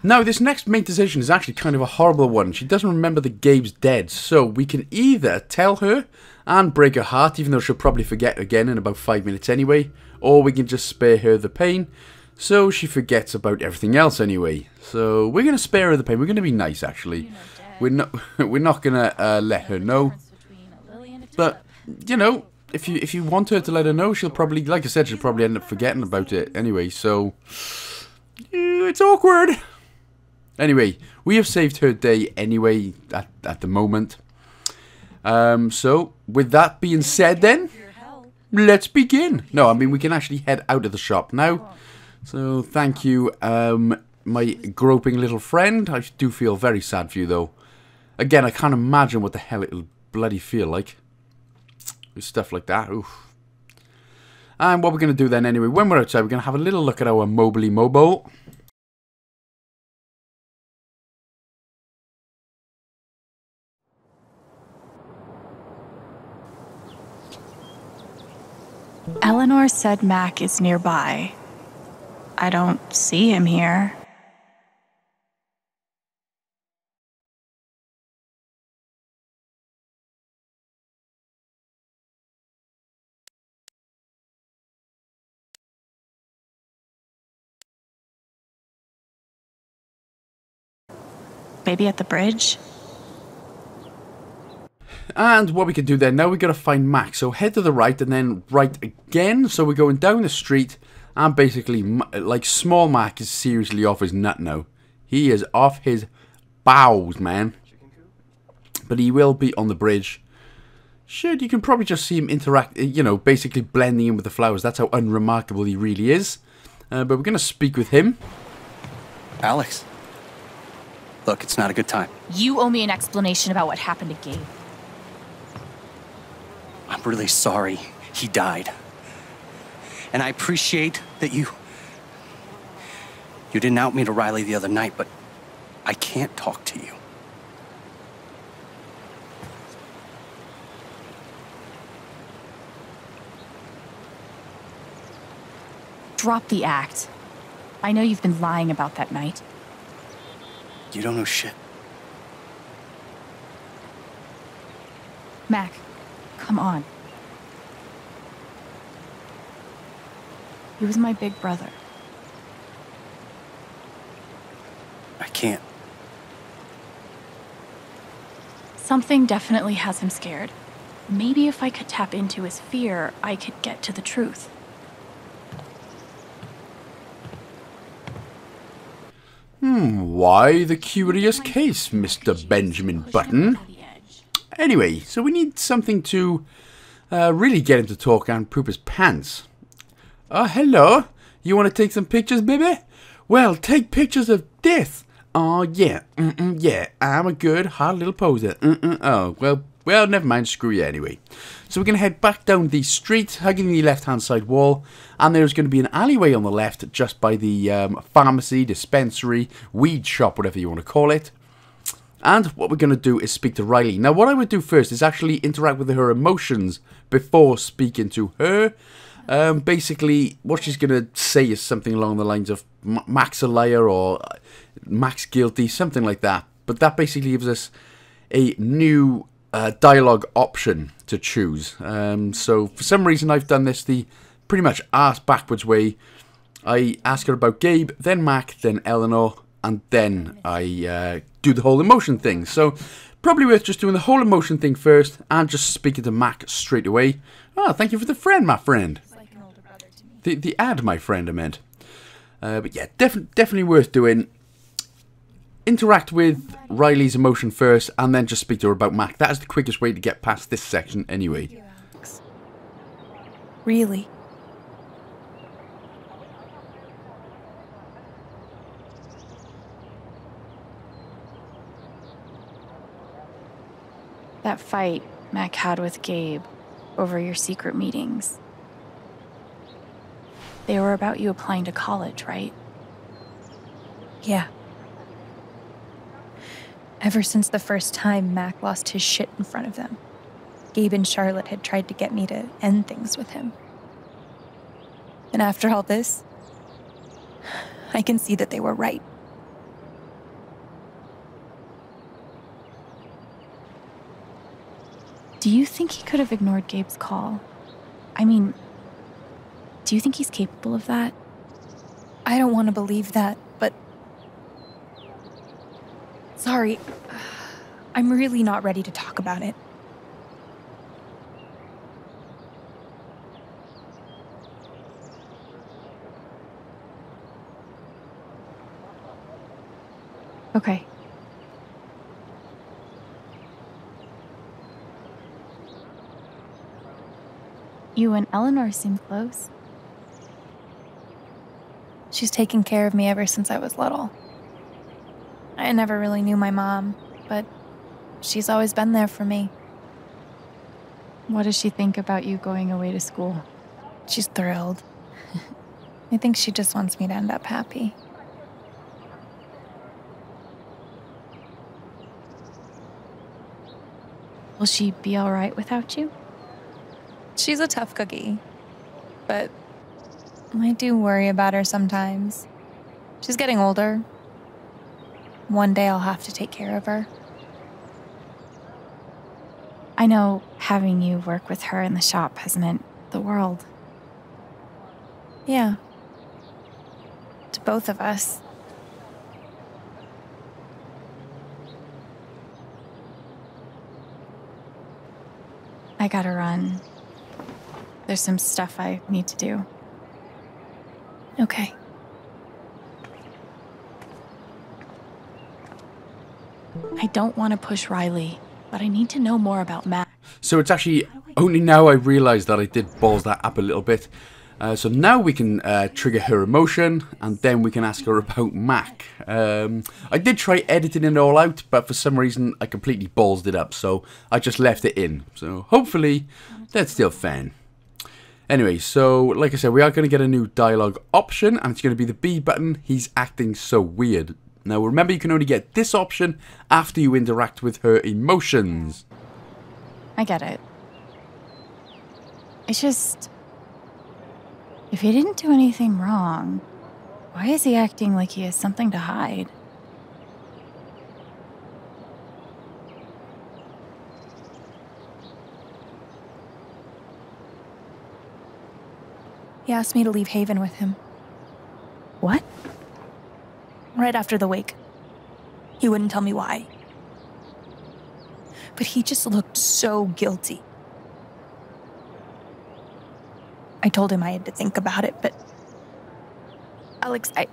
Now, this next main decision is actually kind of a horrible one. She doesn't remember that Gabe's dead, so we can either tell her and break her heart, even though she'll probably forget again in about five minutes anyway, or we can just spare her the pain, so she forgets about everything else anyway. So we're going to spare her the pain. We're going to be nice, actually. We're not we're not going to uh, let her know. But, you know, if you, if you want her to let her know, she'll probably, like I said, she'll probably end up forgetting about it anyway, so it's awkward. Anyway, we have saved her day anyway at, at the moment. Um, so, with that being said then, let's begin. No, I mean, we can actually head out of the shop now. So, thank you, um, my groping little friend. I do feel very sad for you, though. Again, I can't imagine what the hell it'll bloody feel like. Stuff like that. Oof. And what we're going to do then anyway, when we're outside, we're going to have a little look at our Mobily Mobo. Eleanor said Mac is nearby. I don't see him here. Maybe at the bridge? And what we can do then, now we got to find Mac. So head to the right and then right again. So we're going down the street and basically, like, small Mac is seriously off his nut now. He is off his bowels, man. But he will be on the bridge. Should, you can probably just see him interact, you know, basically blending in with the flowers. That's how unremarkable he really is. Uh, but we're going to speak with him. Alex. Look, it's not a good time. You owe me an explanation about what happened to Gabe. I'm really sorry he died. And I appreciate that you... You didn't out me to Riley the other night, but I can't talk to you. Drop the act. I know you've been lying about that night. You don't know shit. Mac, come on. He was my big brother. I can't. Something definitely has him scared. Maybe if I could tap into his fear, I could get to the truth. Hmm, why the curious case, Mister Benjamin Button? Anyway, so we need something to uh, really get him to talk and poop his pants. Oh, uh, hello. You want to take some pictures, baby? Well, take pictures of this. Oh, yeah. Mm-mm, yeah, I'm a good, hot little poser. Mm-mm, oh, well, well, never mind. Screw you anyway. So we're going to head back down the street, hugging the left-hand side wall. And there's going to be an alleyway on the left just by the um, pharmacy, dispensary, weed shop, whatever you want to call it. And what we're going to do is speak to Riley. Now, what I would do first is actually interact with her emotions before speaking to her. Um, basically, what she's going to say is something along the lines of Mac's a liar or Mac's guilty, something like that. But that basically gives us a new uh, dialogue option to choose. Um, so, for some reason, I've done this the pretty much ass-backwards way. I ask her about Gabe, then Mac, then Eleanor, and then I uh, do the whole emotion thing. So, probably worth just doing the whole emotion thing first and just speaking to Mac straight away. Oh, thank you for the friend, my friend. The, the ad, my friend, I meant. Uh, but yeah, def definitely worth doing. Interact with Riley's emotion first, and then just speak to her about Mac. That is the quickest way to get past this section anyway. Really? That fight Mac had with Gabe over your secret meetings. They were about you applying to college, right? Yeah. Ever since the first time Mac lost his shit in front of them, Gabe and Charlotte had tried to get me to end things with him. And after all this, I can see that they were right. Do you think he could have ignored Gabe's call? I mean... Do you think he's capable of that? I don't want to believe that, but... Sorry. I'm really not ready to talk about it. Okay. You and Eleanor seem close. She's taken care of me ever since I was little. I never really knew my mom, but she's always been there for me. What does she think about you going away to school? She's thrilled. I think she just wants me to end up happy. Will she be all right without you? She's a tough cookie, but I do worry about her sometimes. She's getting older. One day I'll have to take care of her. I know having you work with her in the shop has meant the world. Yeah. To both of us. I gotta run. There's some stuff I need to do. Okay. I don't want to push Riley, but I need to know more about Matt. So it's actually only now I realised that I did balls that up a little bit. Uh, so now we can uh, trigger her emotion, and then we can ask her about Mac. Um, I did try editing it all out, but for some reason I completely ballsed it up, so I just left it in. So hopefully that's still fine. Anyway, so like I said, we are going to get a new dialogue option, and it's going to be the B button, he's acting so weird. Now remember, you can only get this option after you interact with her emotions. I get it. It's just... if he didn't do anything wrong, why is he acting like he has something to hide? He asked me to leave Haven with him. What? Right after the wake. He wouldn't tell me why. But he just looked so guilty. I told him I had to think about it, but... Alex, I...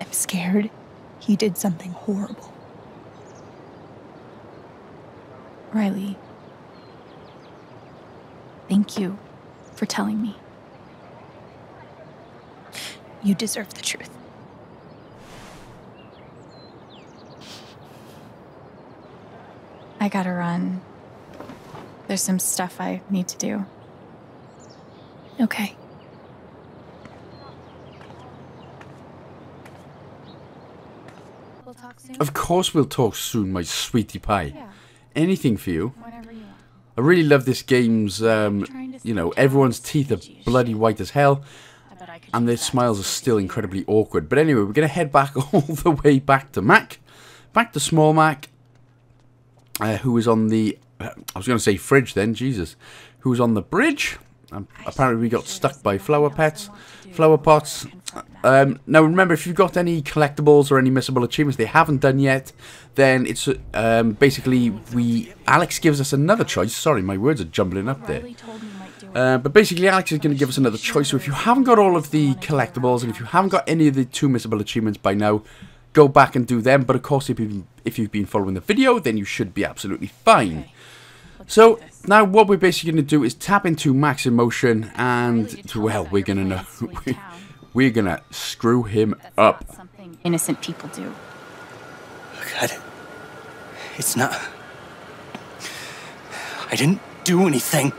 I'm scared he did something horrible. Riley... thank you for telling me. You deserve the truth. I gotta run. There's some stuff I need to do. Okay. We'll talk soon. Of course we'll talk soon, my sweetie pie. Yeah. Anything for you. Whatever you want. I really love this game's, um, you know, everyone's teeth are bloody white as hell, and their smiles are still incredibly awkward. But anyway, we're going to head back all the way back to Mac, back to Small Mac, uh, who was on the, uh, I was going to say fridge then, Jesus, who was on the bridge. Um, apparently we got stuck by flower pets, flower pots. Um, now remember, if you've got any collectibles or any missable achievements they haven't done yet, then it's um, basically we Alex gives us another choice. Sorry, my words are jumbling up there. Uh, but basically Alex is going to give us another choice. So if you haven't got all of the collectibles and if you haven't got any of the two missable achievements by now, go back and do them. But of course, if you've, if you've been following the video, then you should be absolutely fine. So now what we're basically going to do is tap into Mac's emotion, and well, we're going to know. We're gonna screw him up. That's not something innocent people do. God, it's not. I didn't do anything.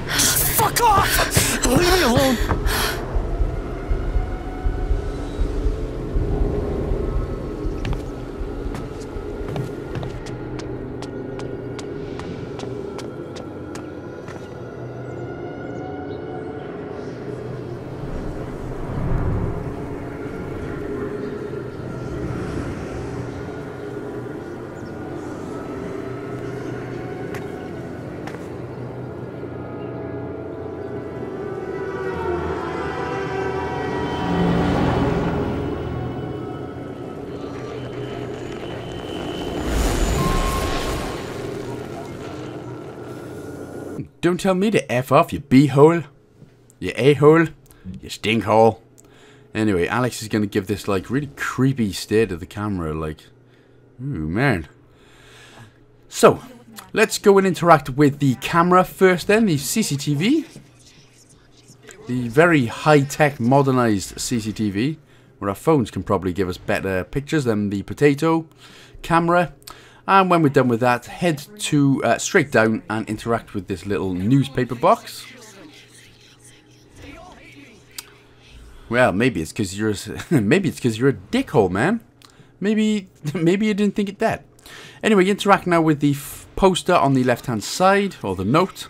Fuck off! Leave me alone. Don't tell me to F off, you b-hole, you a-hole, you stink hole. Anyway, Alex is going to give this, like, really creepy stare to the camera, like, ooh, man. So, Let's go and interact with the camera first then, the C C T V. The very high-tech, modernized C C T V, where our phones can probably give us better pictures than the potato camera. And when we're done with that, head to uh, straight down and interact with this little newspaper box. Well, maybe it's because you're maybe it's because you're a dickhole, man. Maybe maybe you didn't think it that. Anyway, interact now with the f poster on the left-hand side, or the note.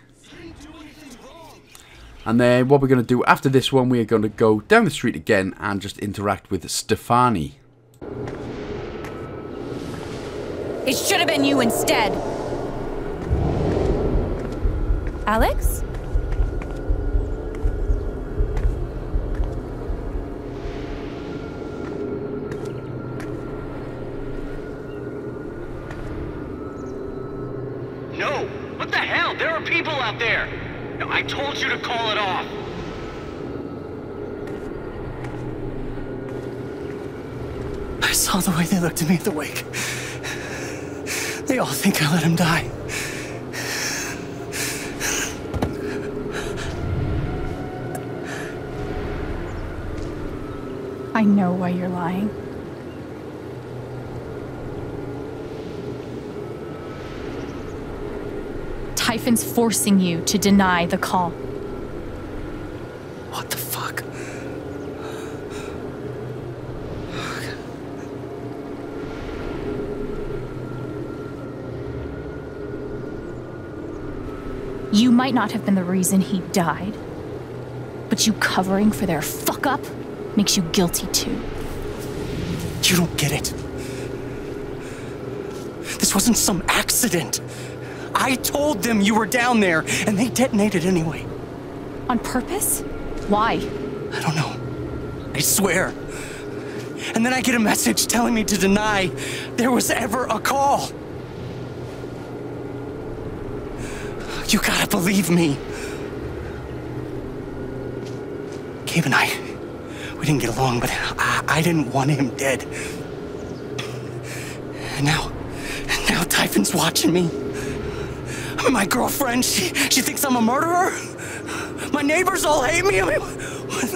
And then what we're going to do after this one, we are going to go down the street again and just interact with Stefani. It should have been you instead. Alex? No! What the hell? There are people out there! I told you to call it off! I saw the way they looked at me at the wake. They all think I let him die. I know why you're lying. Typhon's forcing you to deny the call. What the fuck? You might not have been the reason he died, but you covering for their fuck-up makes you guilty too. You don't get it. This wasn't some accident. I told them you were down there, and they detonated anyway. On purpose? Why? I don't know. I swear. And then I get a message telling me to deny there was ever a call. You gotta believe me. Gabe and I, we didn't get along, but I, I didn't want him dead. And now, now Typhon's watching me. My girlfriend, she, she thinks I'm a murderer. My neighbors all hate me. I mean, what,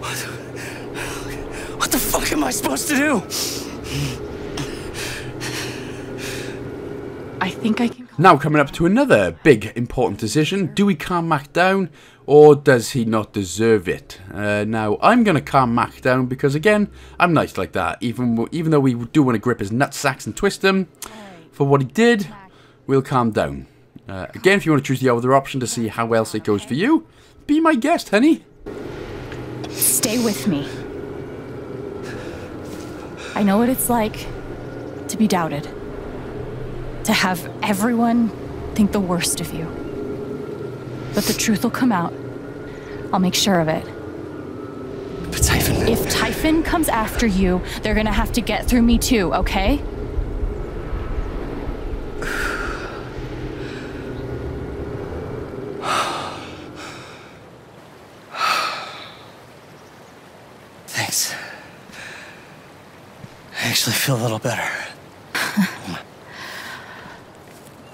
what, what the fuck am I supposed to do? I think I can... Now coming up to another big, important decision. Do we calm Mac down, or does he not deserve it? Uh, now, I'm going to calm Mac down because, again, I'm nice like that. Even, even though we do want to grip his nutsacks and twist him for what he did... We'll calm down. Uh, again, if you want to choose the other option to see how else it goes for you, be my guest, honey. Stay with me. I know what it's like to be doubted. To have everyone think the worst of you. But the truth will come out. I'll make sure of it. But Typhon... If Typhon comes after you, they're gonna have to get through me too, okay? I feel a little better.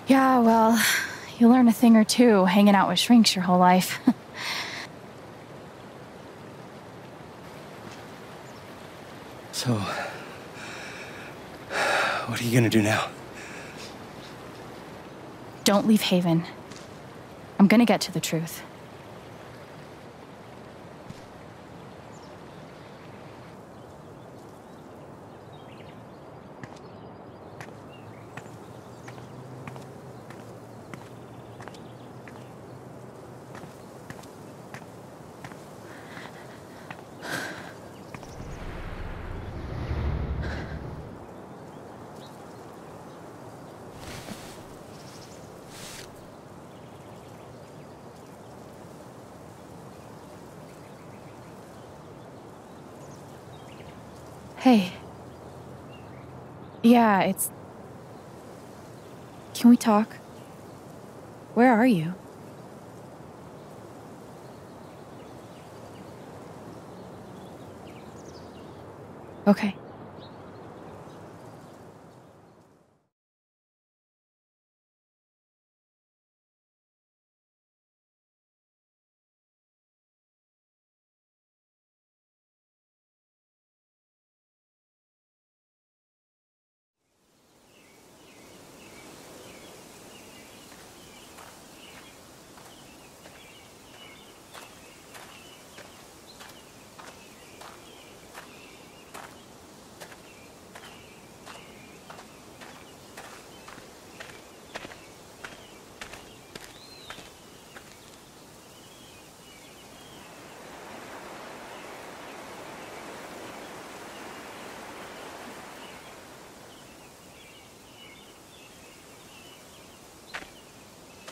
Yeah, well, you learn a thing or two hanging out with shrinks your whole life. So, what are you gonna do now? Don't leave Haven. I'm gonna get to the truth. Hey. Yeah, it's... Can we talk? Where are you? Okay.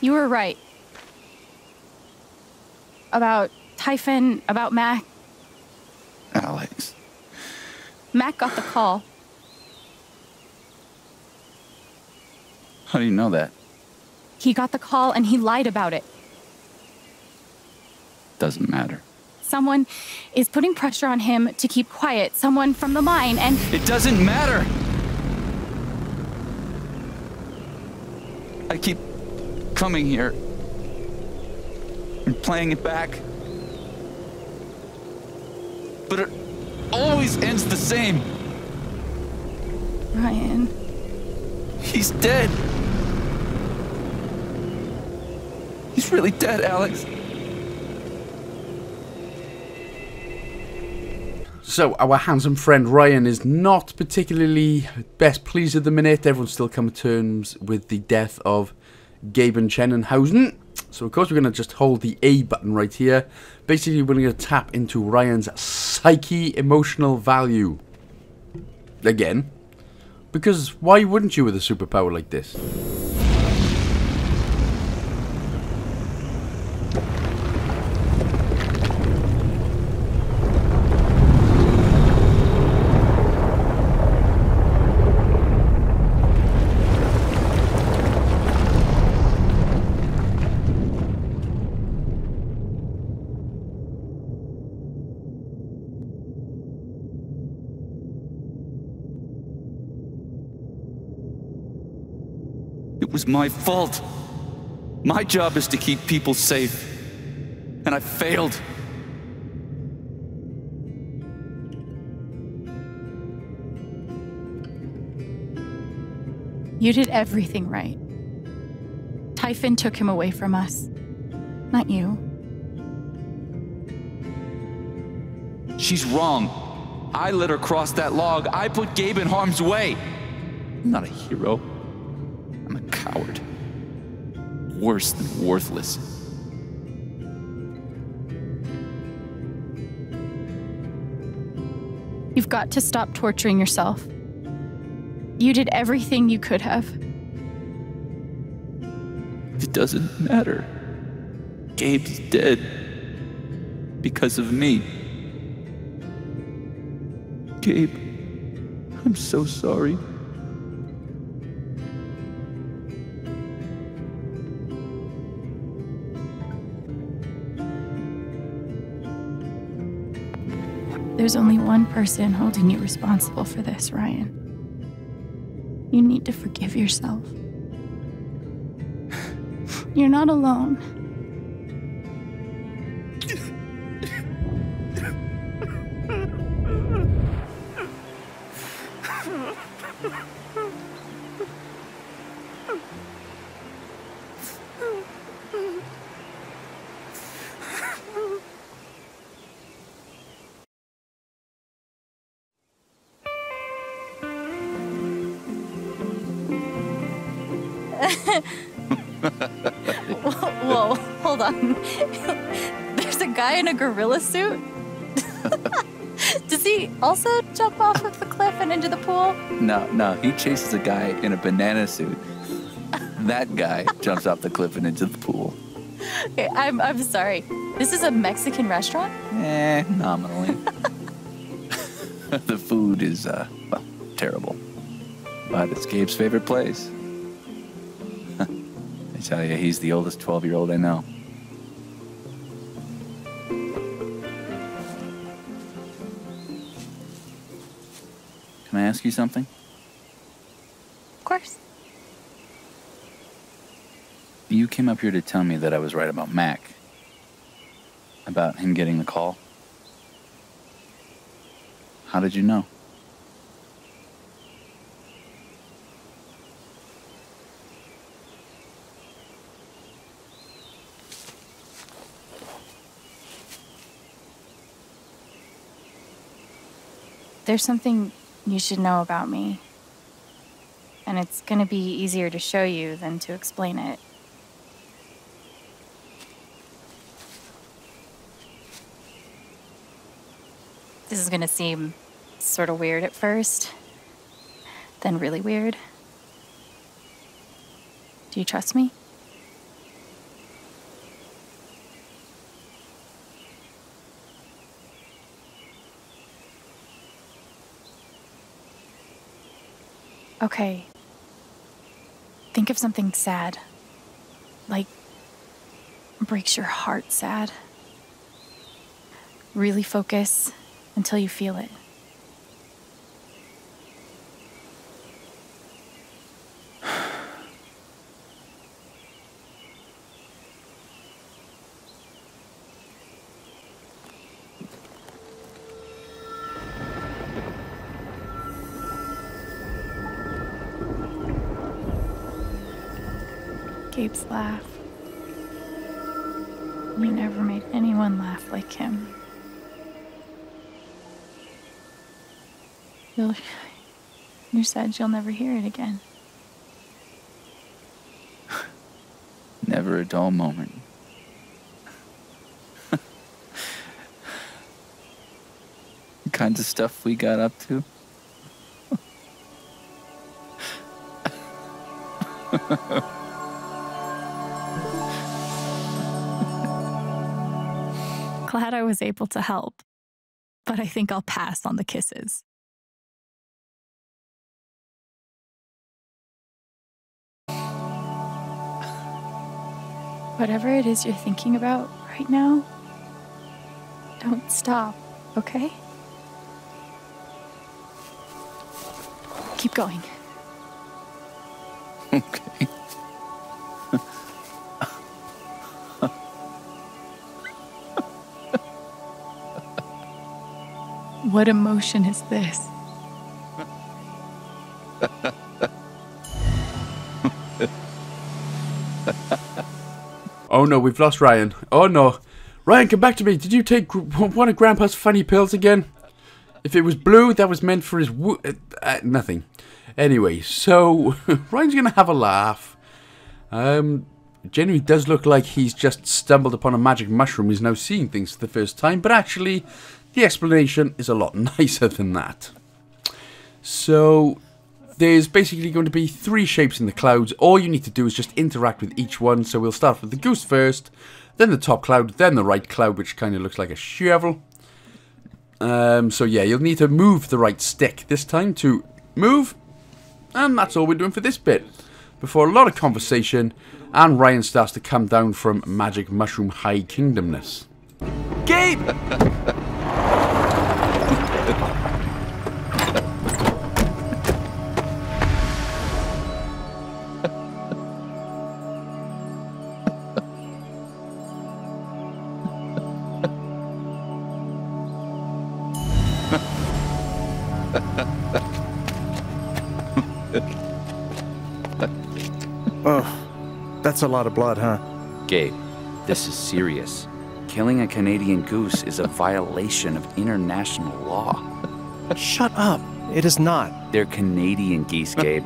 you were right. About Typhon, about Mac. Alex. Mac got the call. How do you know that? He got the call and he lied about it. Doesn't matter. Someone is putting pressure on him to keep quiet. Someone from the mine and... It doesn't matter! I keep coming here and playing it back. But it always ends the same. Ryan. He's dead. He's really dead, Alex. So, our handsome friend Ryan is not particularly best pleased at the minute. Everyone's still come to terms with the death of Gabe and Chen. So, of course, we're going to just hold the A button right here. Basically, we're going to tap into Ryan's psyche emotional value. Again. Because why wouldn't you with a superpower like this? It was my fault. My job is to keep people safe, and I failed. You did everything right. Typhon took him away from us, not you. She's wrong. I let her cross that log. I put Gabe in harm's way. I'm not a hero. I'm a coward. Worse than worthless. You've got to stop torturing yourself. You did everything you could have. It doesn't matter. Gabe's dead. Because of me. Gabe, I'm so sorry. There's only one person holding you responsible for this, Ryan. You need to forgive yourself. You're not alone. Whoa, whoa, hold on. There's a guy in a gorilla suit? Does he also jump off of the cliff and into the pool? No, no, he chases a guy in a banana suit. That guy jumps off the cliff and into the pool. Okay, I'm, I'm sorry. This is a Mexican restaurant? Eh, nominally. The food is, uh, well, terrible. But it's Gabe's favorite place. Tell you, he's the oldest twelve-year-old I know. Can I ask you something? Of course. You came up here to tell me that I was right about Mac. About him getting the call. How did you know? There's something you should know about me, and it's going to be easier to show you than to explain it. This is going to seem sort of weird at first, then really weird. Do you trust me? Okay. Think of something sad. Like, breaks your heart sad. Really focus until you feel it. Gabe's laugh. We never made anyone laugh like him. You'll, you're sad you'll never hear it again. Never a dull moment. The kinds of stuff we got up to. Glad I was able to help, but I think I'll pass on the kisses. Whatever it is you're thinking about right now, don't stop, okay? Keep going. Okay. What emotion is this? Oh no, we've lost Ryan. Oh no. Ryan, come back to me. Did you take one of Grandpa's funny pills again? If it was blue, that was meant for his wo- uh, uh, nothing. Anyway, so Ryan's going to have a laugh. Um, genuinely does look like he's just stumbled upon a magic mushroom. He's now seeing things for the first time, but actually the explanation is a lot nicer than that. So there's basically going to be three shapes in the clouds. All you need to do is just interact with each one. So we'll start with the goose first, then the top cloud, then the right cloud, which kind of looks like a shovel. Um, so yeah, you'll need to move the right stick this time to move. And that's all we're doing for this bit. Before a lot of conversation, and Ryan starts to come down from Magic Mushroom High Kingdomness. Gabe! That's a lot of blood, huh? Gabe, this is serious. Killing a Canadian goose is a violation of international law. Shut up. It is not. They're Canadian geese, Gabe.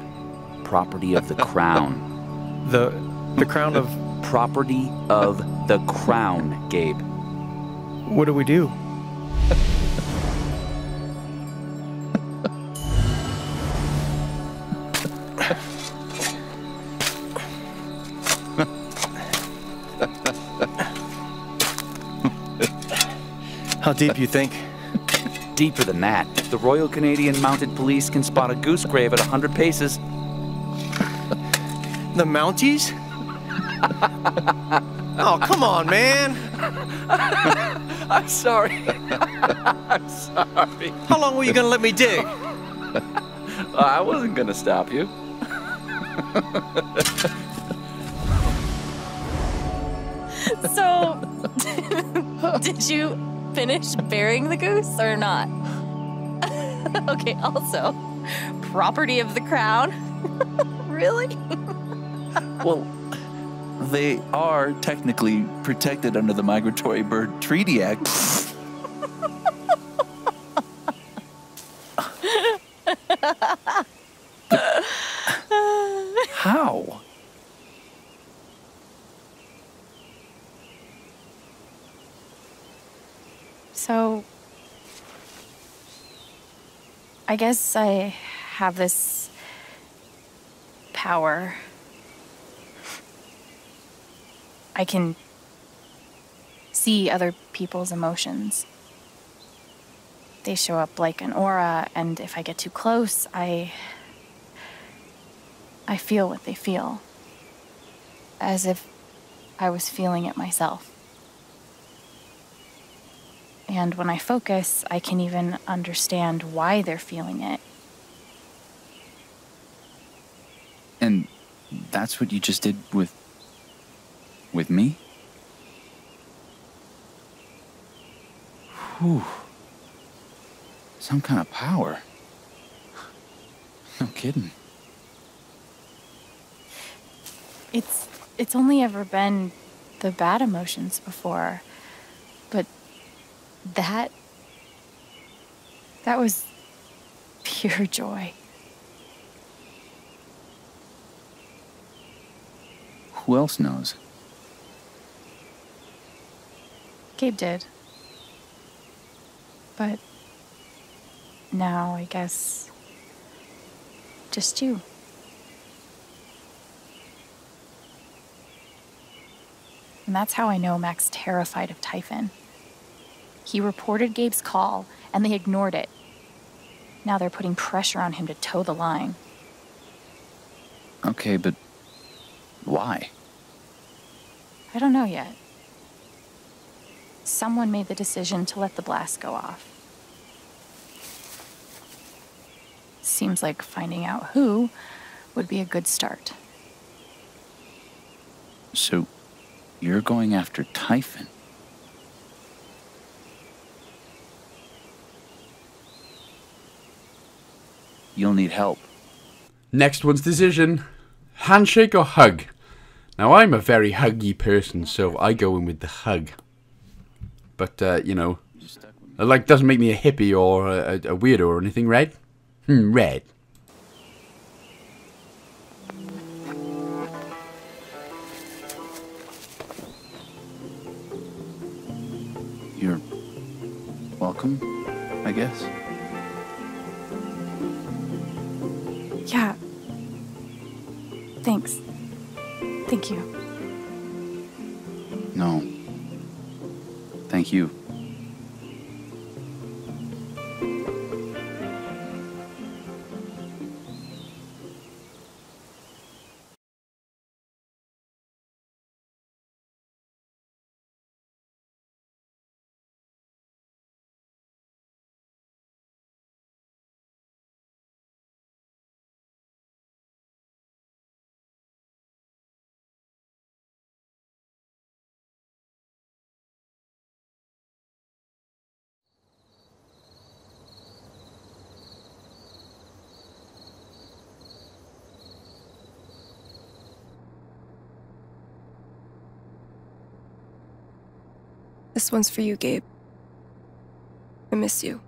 Property of the crown. The the crown of... Property of the crown, Gabe. What do we do? How deep you think? Deeper than that. The Royal Canadian Mounted Police can spot a goose grave at one hundred paces. The Mounties? Oh, come on, man. I'm sorry. I'm sorry. How long were you gonna let me dig? I wasn't gonna stop you. So, did you finish burying the goose or not? Okay, also, property of the crown? Really? Well, they are technically protected under the Migratory Bird Treaty Act. How? So, I guess I have this power. I can see other people's emotions. They show up like an aura, and if I get too close, I I feel what they feel, as if I was feeling it myself. And when I focus, I can even understand why they're feeling it. And that's what you just did with... with me? Whew. Some kind of power. No kidding. It's... it's only ever been the bad emotions before, but... That, that was pure joy. Who else knows? Gabe did. But now, I guess, just you. And that's how I know Mac's terrified of Typhon. He reported Gabe's call, and they ignored it. Now they're putting pressure on him to toe the line. Okay, but why? I don't know yet. Someone made the decision to let the blast go off. Seems like finding out who would be a good start. So, you're going after Typhon? You'll need help. Next one's decision. Handshake or hug? Now, I'm a very huggy person, so I go in with the hug. But, uh, you know, it, like, doesn't make me a hippie or a, a weirdo or anything, right? Hmm, red. You're welcome, I guess. Yeah. Thanks. Thank you. No. Thank you. This one's for you, Gabe. I miss you.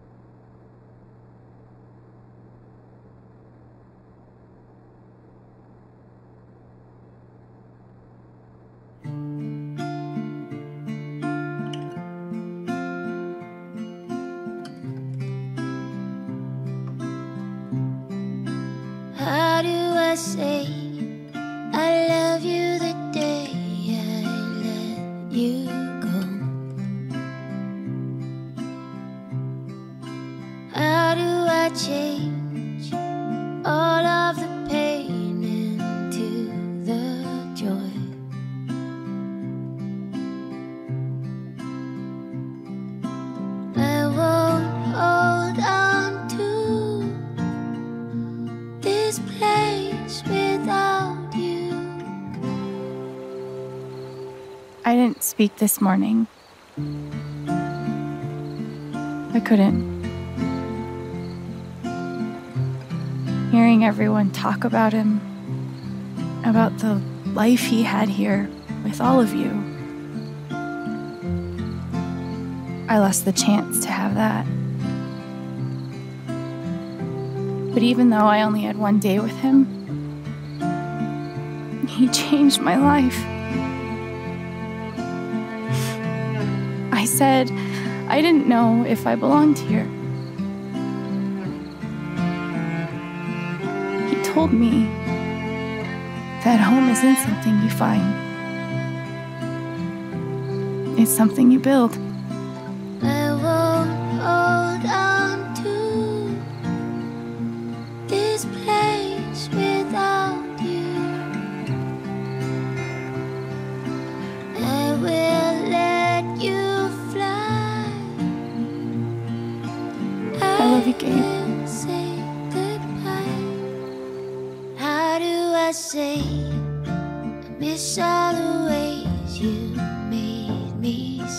How do I say I love you the day I let you? Change all of the pain into the joy. I won't hold on to this place without you. I didn't speak this morning. I couldn't. Hearing everyone talk about him, about the life he had here with all of you, I lost the chance to have that. But even though I only had one day with him, he changed my life. I said I didn't know if I belonged here. Told me that home isn't something you find. It's something you build. I won't hold on to this place without you.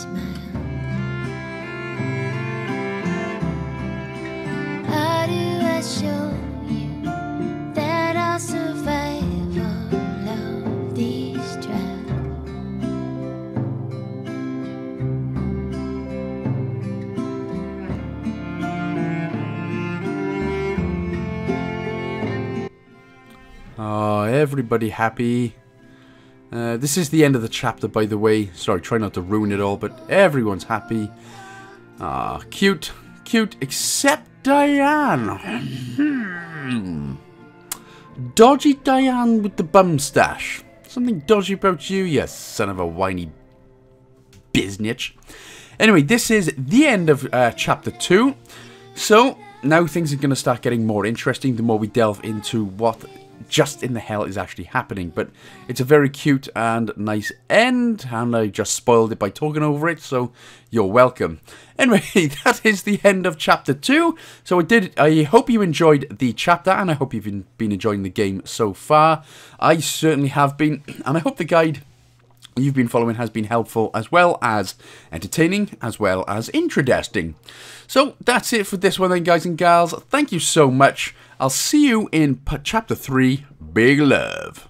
smile. How do I show you that I'll survive all of these trials? Oh, everybody happy. Uh, this is the end of the chapter, by the way. Sorry, try not to ruin it all, but everyone's happy. Ah, cute. Cute, except Diane. Dodgy Diane with the bum stash. Something dodgy about you, you son of a whiny biznitch. Anyway, this is the end of uh, chapter two. So, now things are going to start getting more interesting the more we delve into what... just in the hell is actually happening. But it's a very cute and nice end, and I just spoiled it by talking over it, so you're welcome. Anyway, that is the end of chapter two. So I did I hope you enjoyed the chapter, and I hope you've been, been enjoying the game so far. I certainly have been, and I hope the guide you've been following has been helpful, as well as entertaining, as well as interesting. So that's it for this one then, guys and gals. Thank you so much. I'll see you in chapter three. Big love.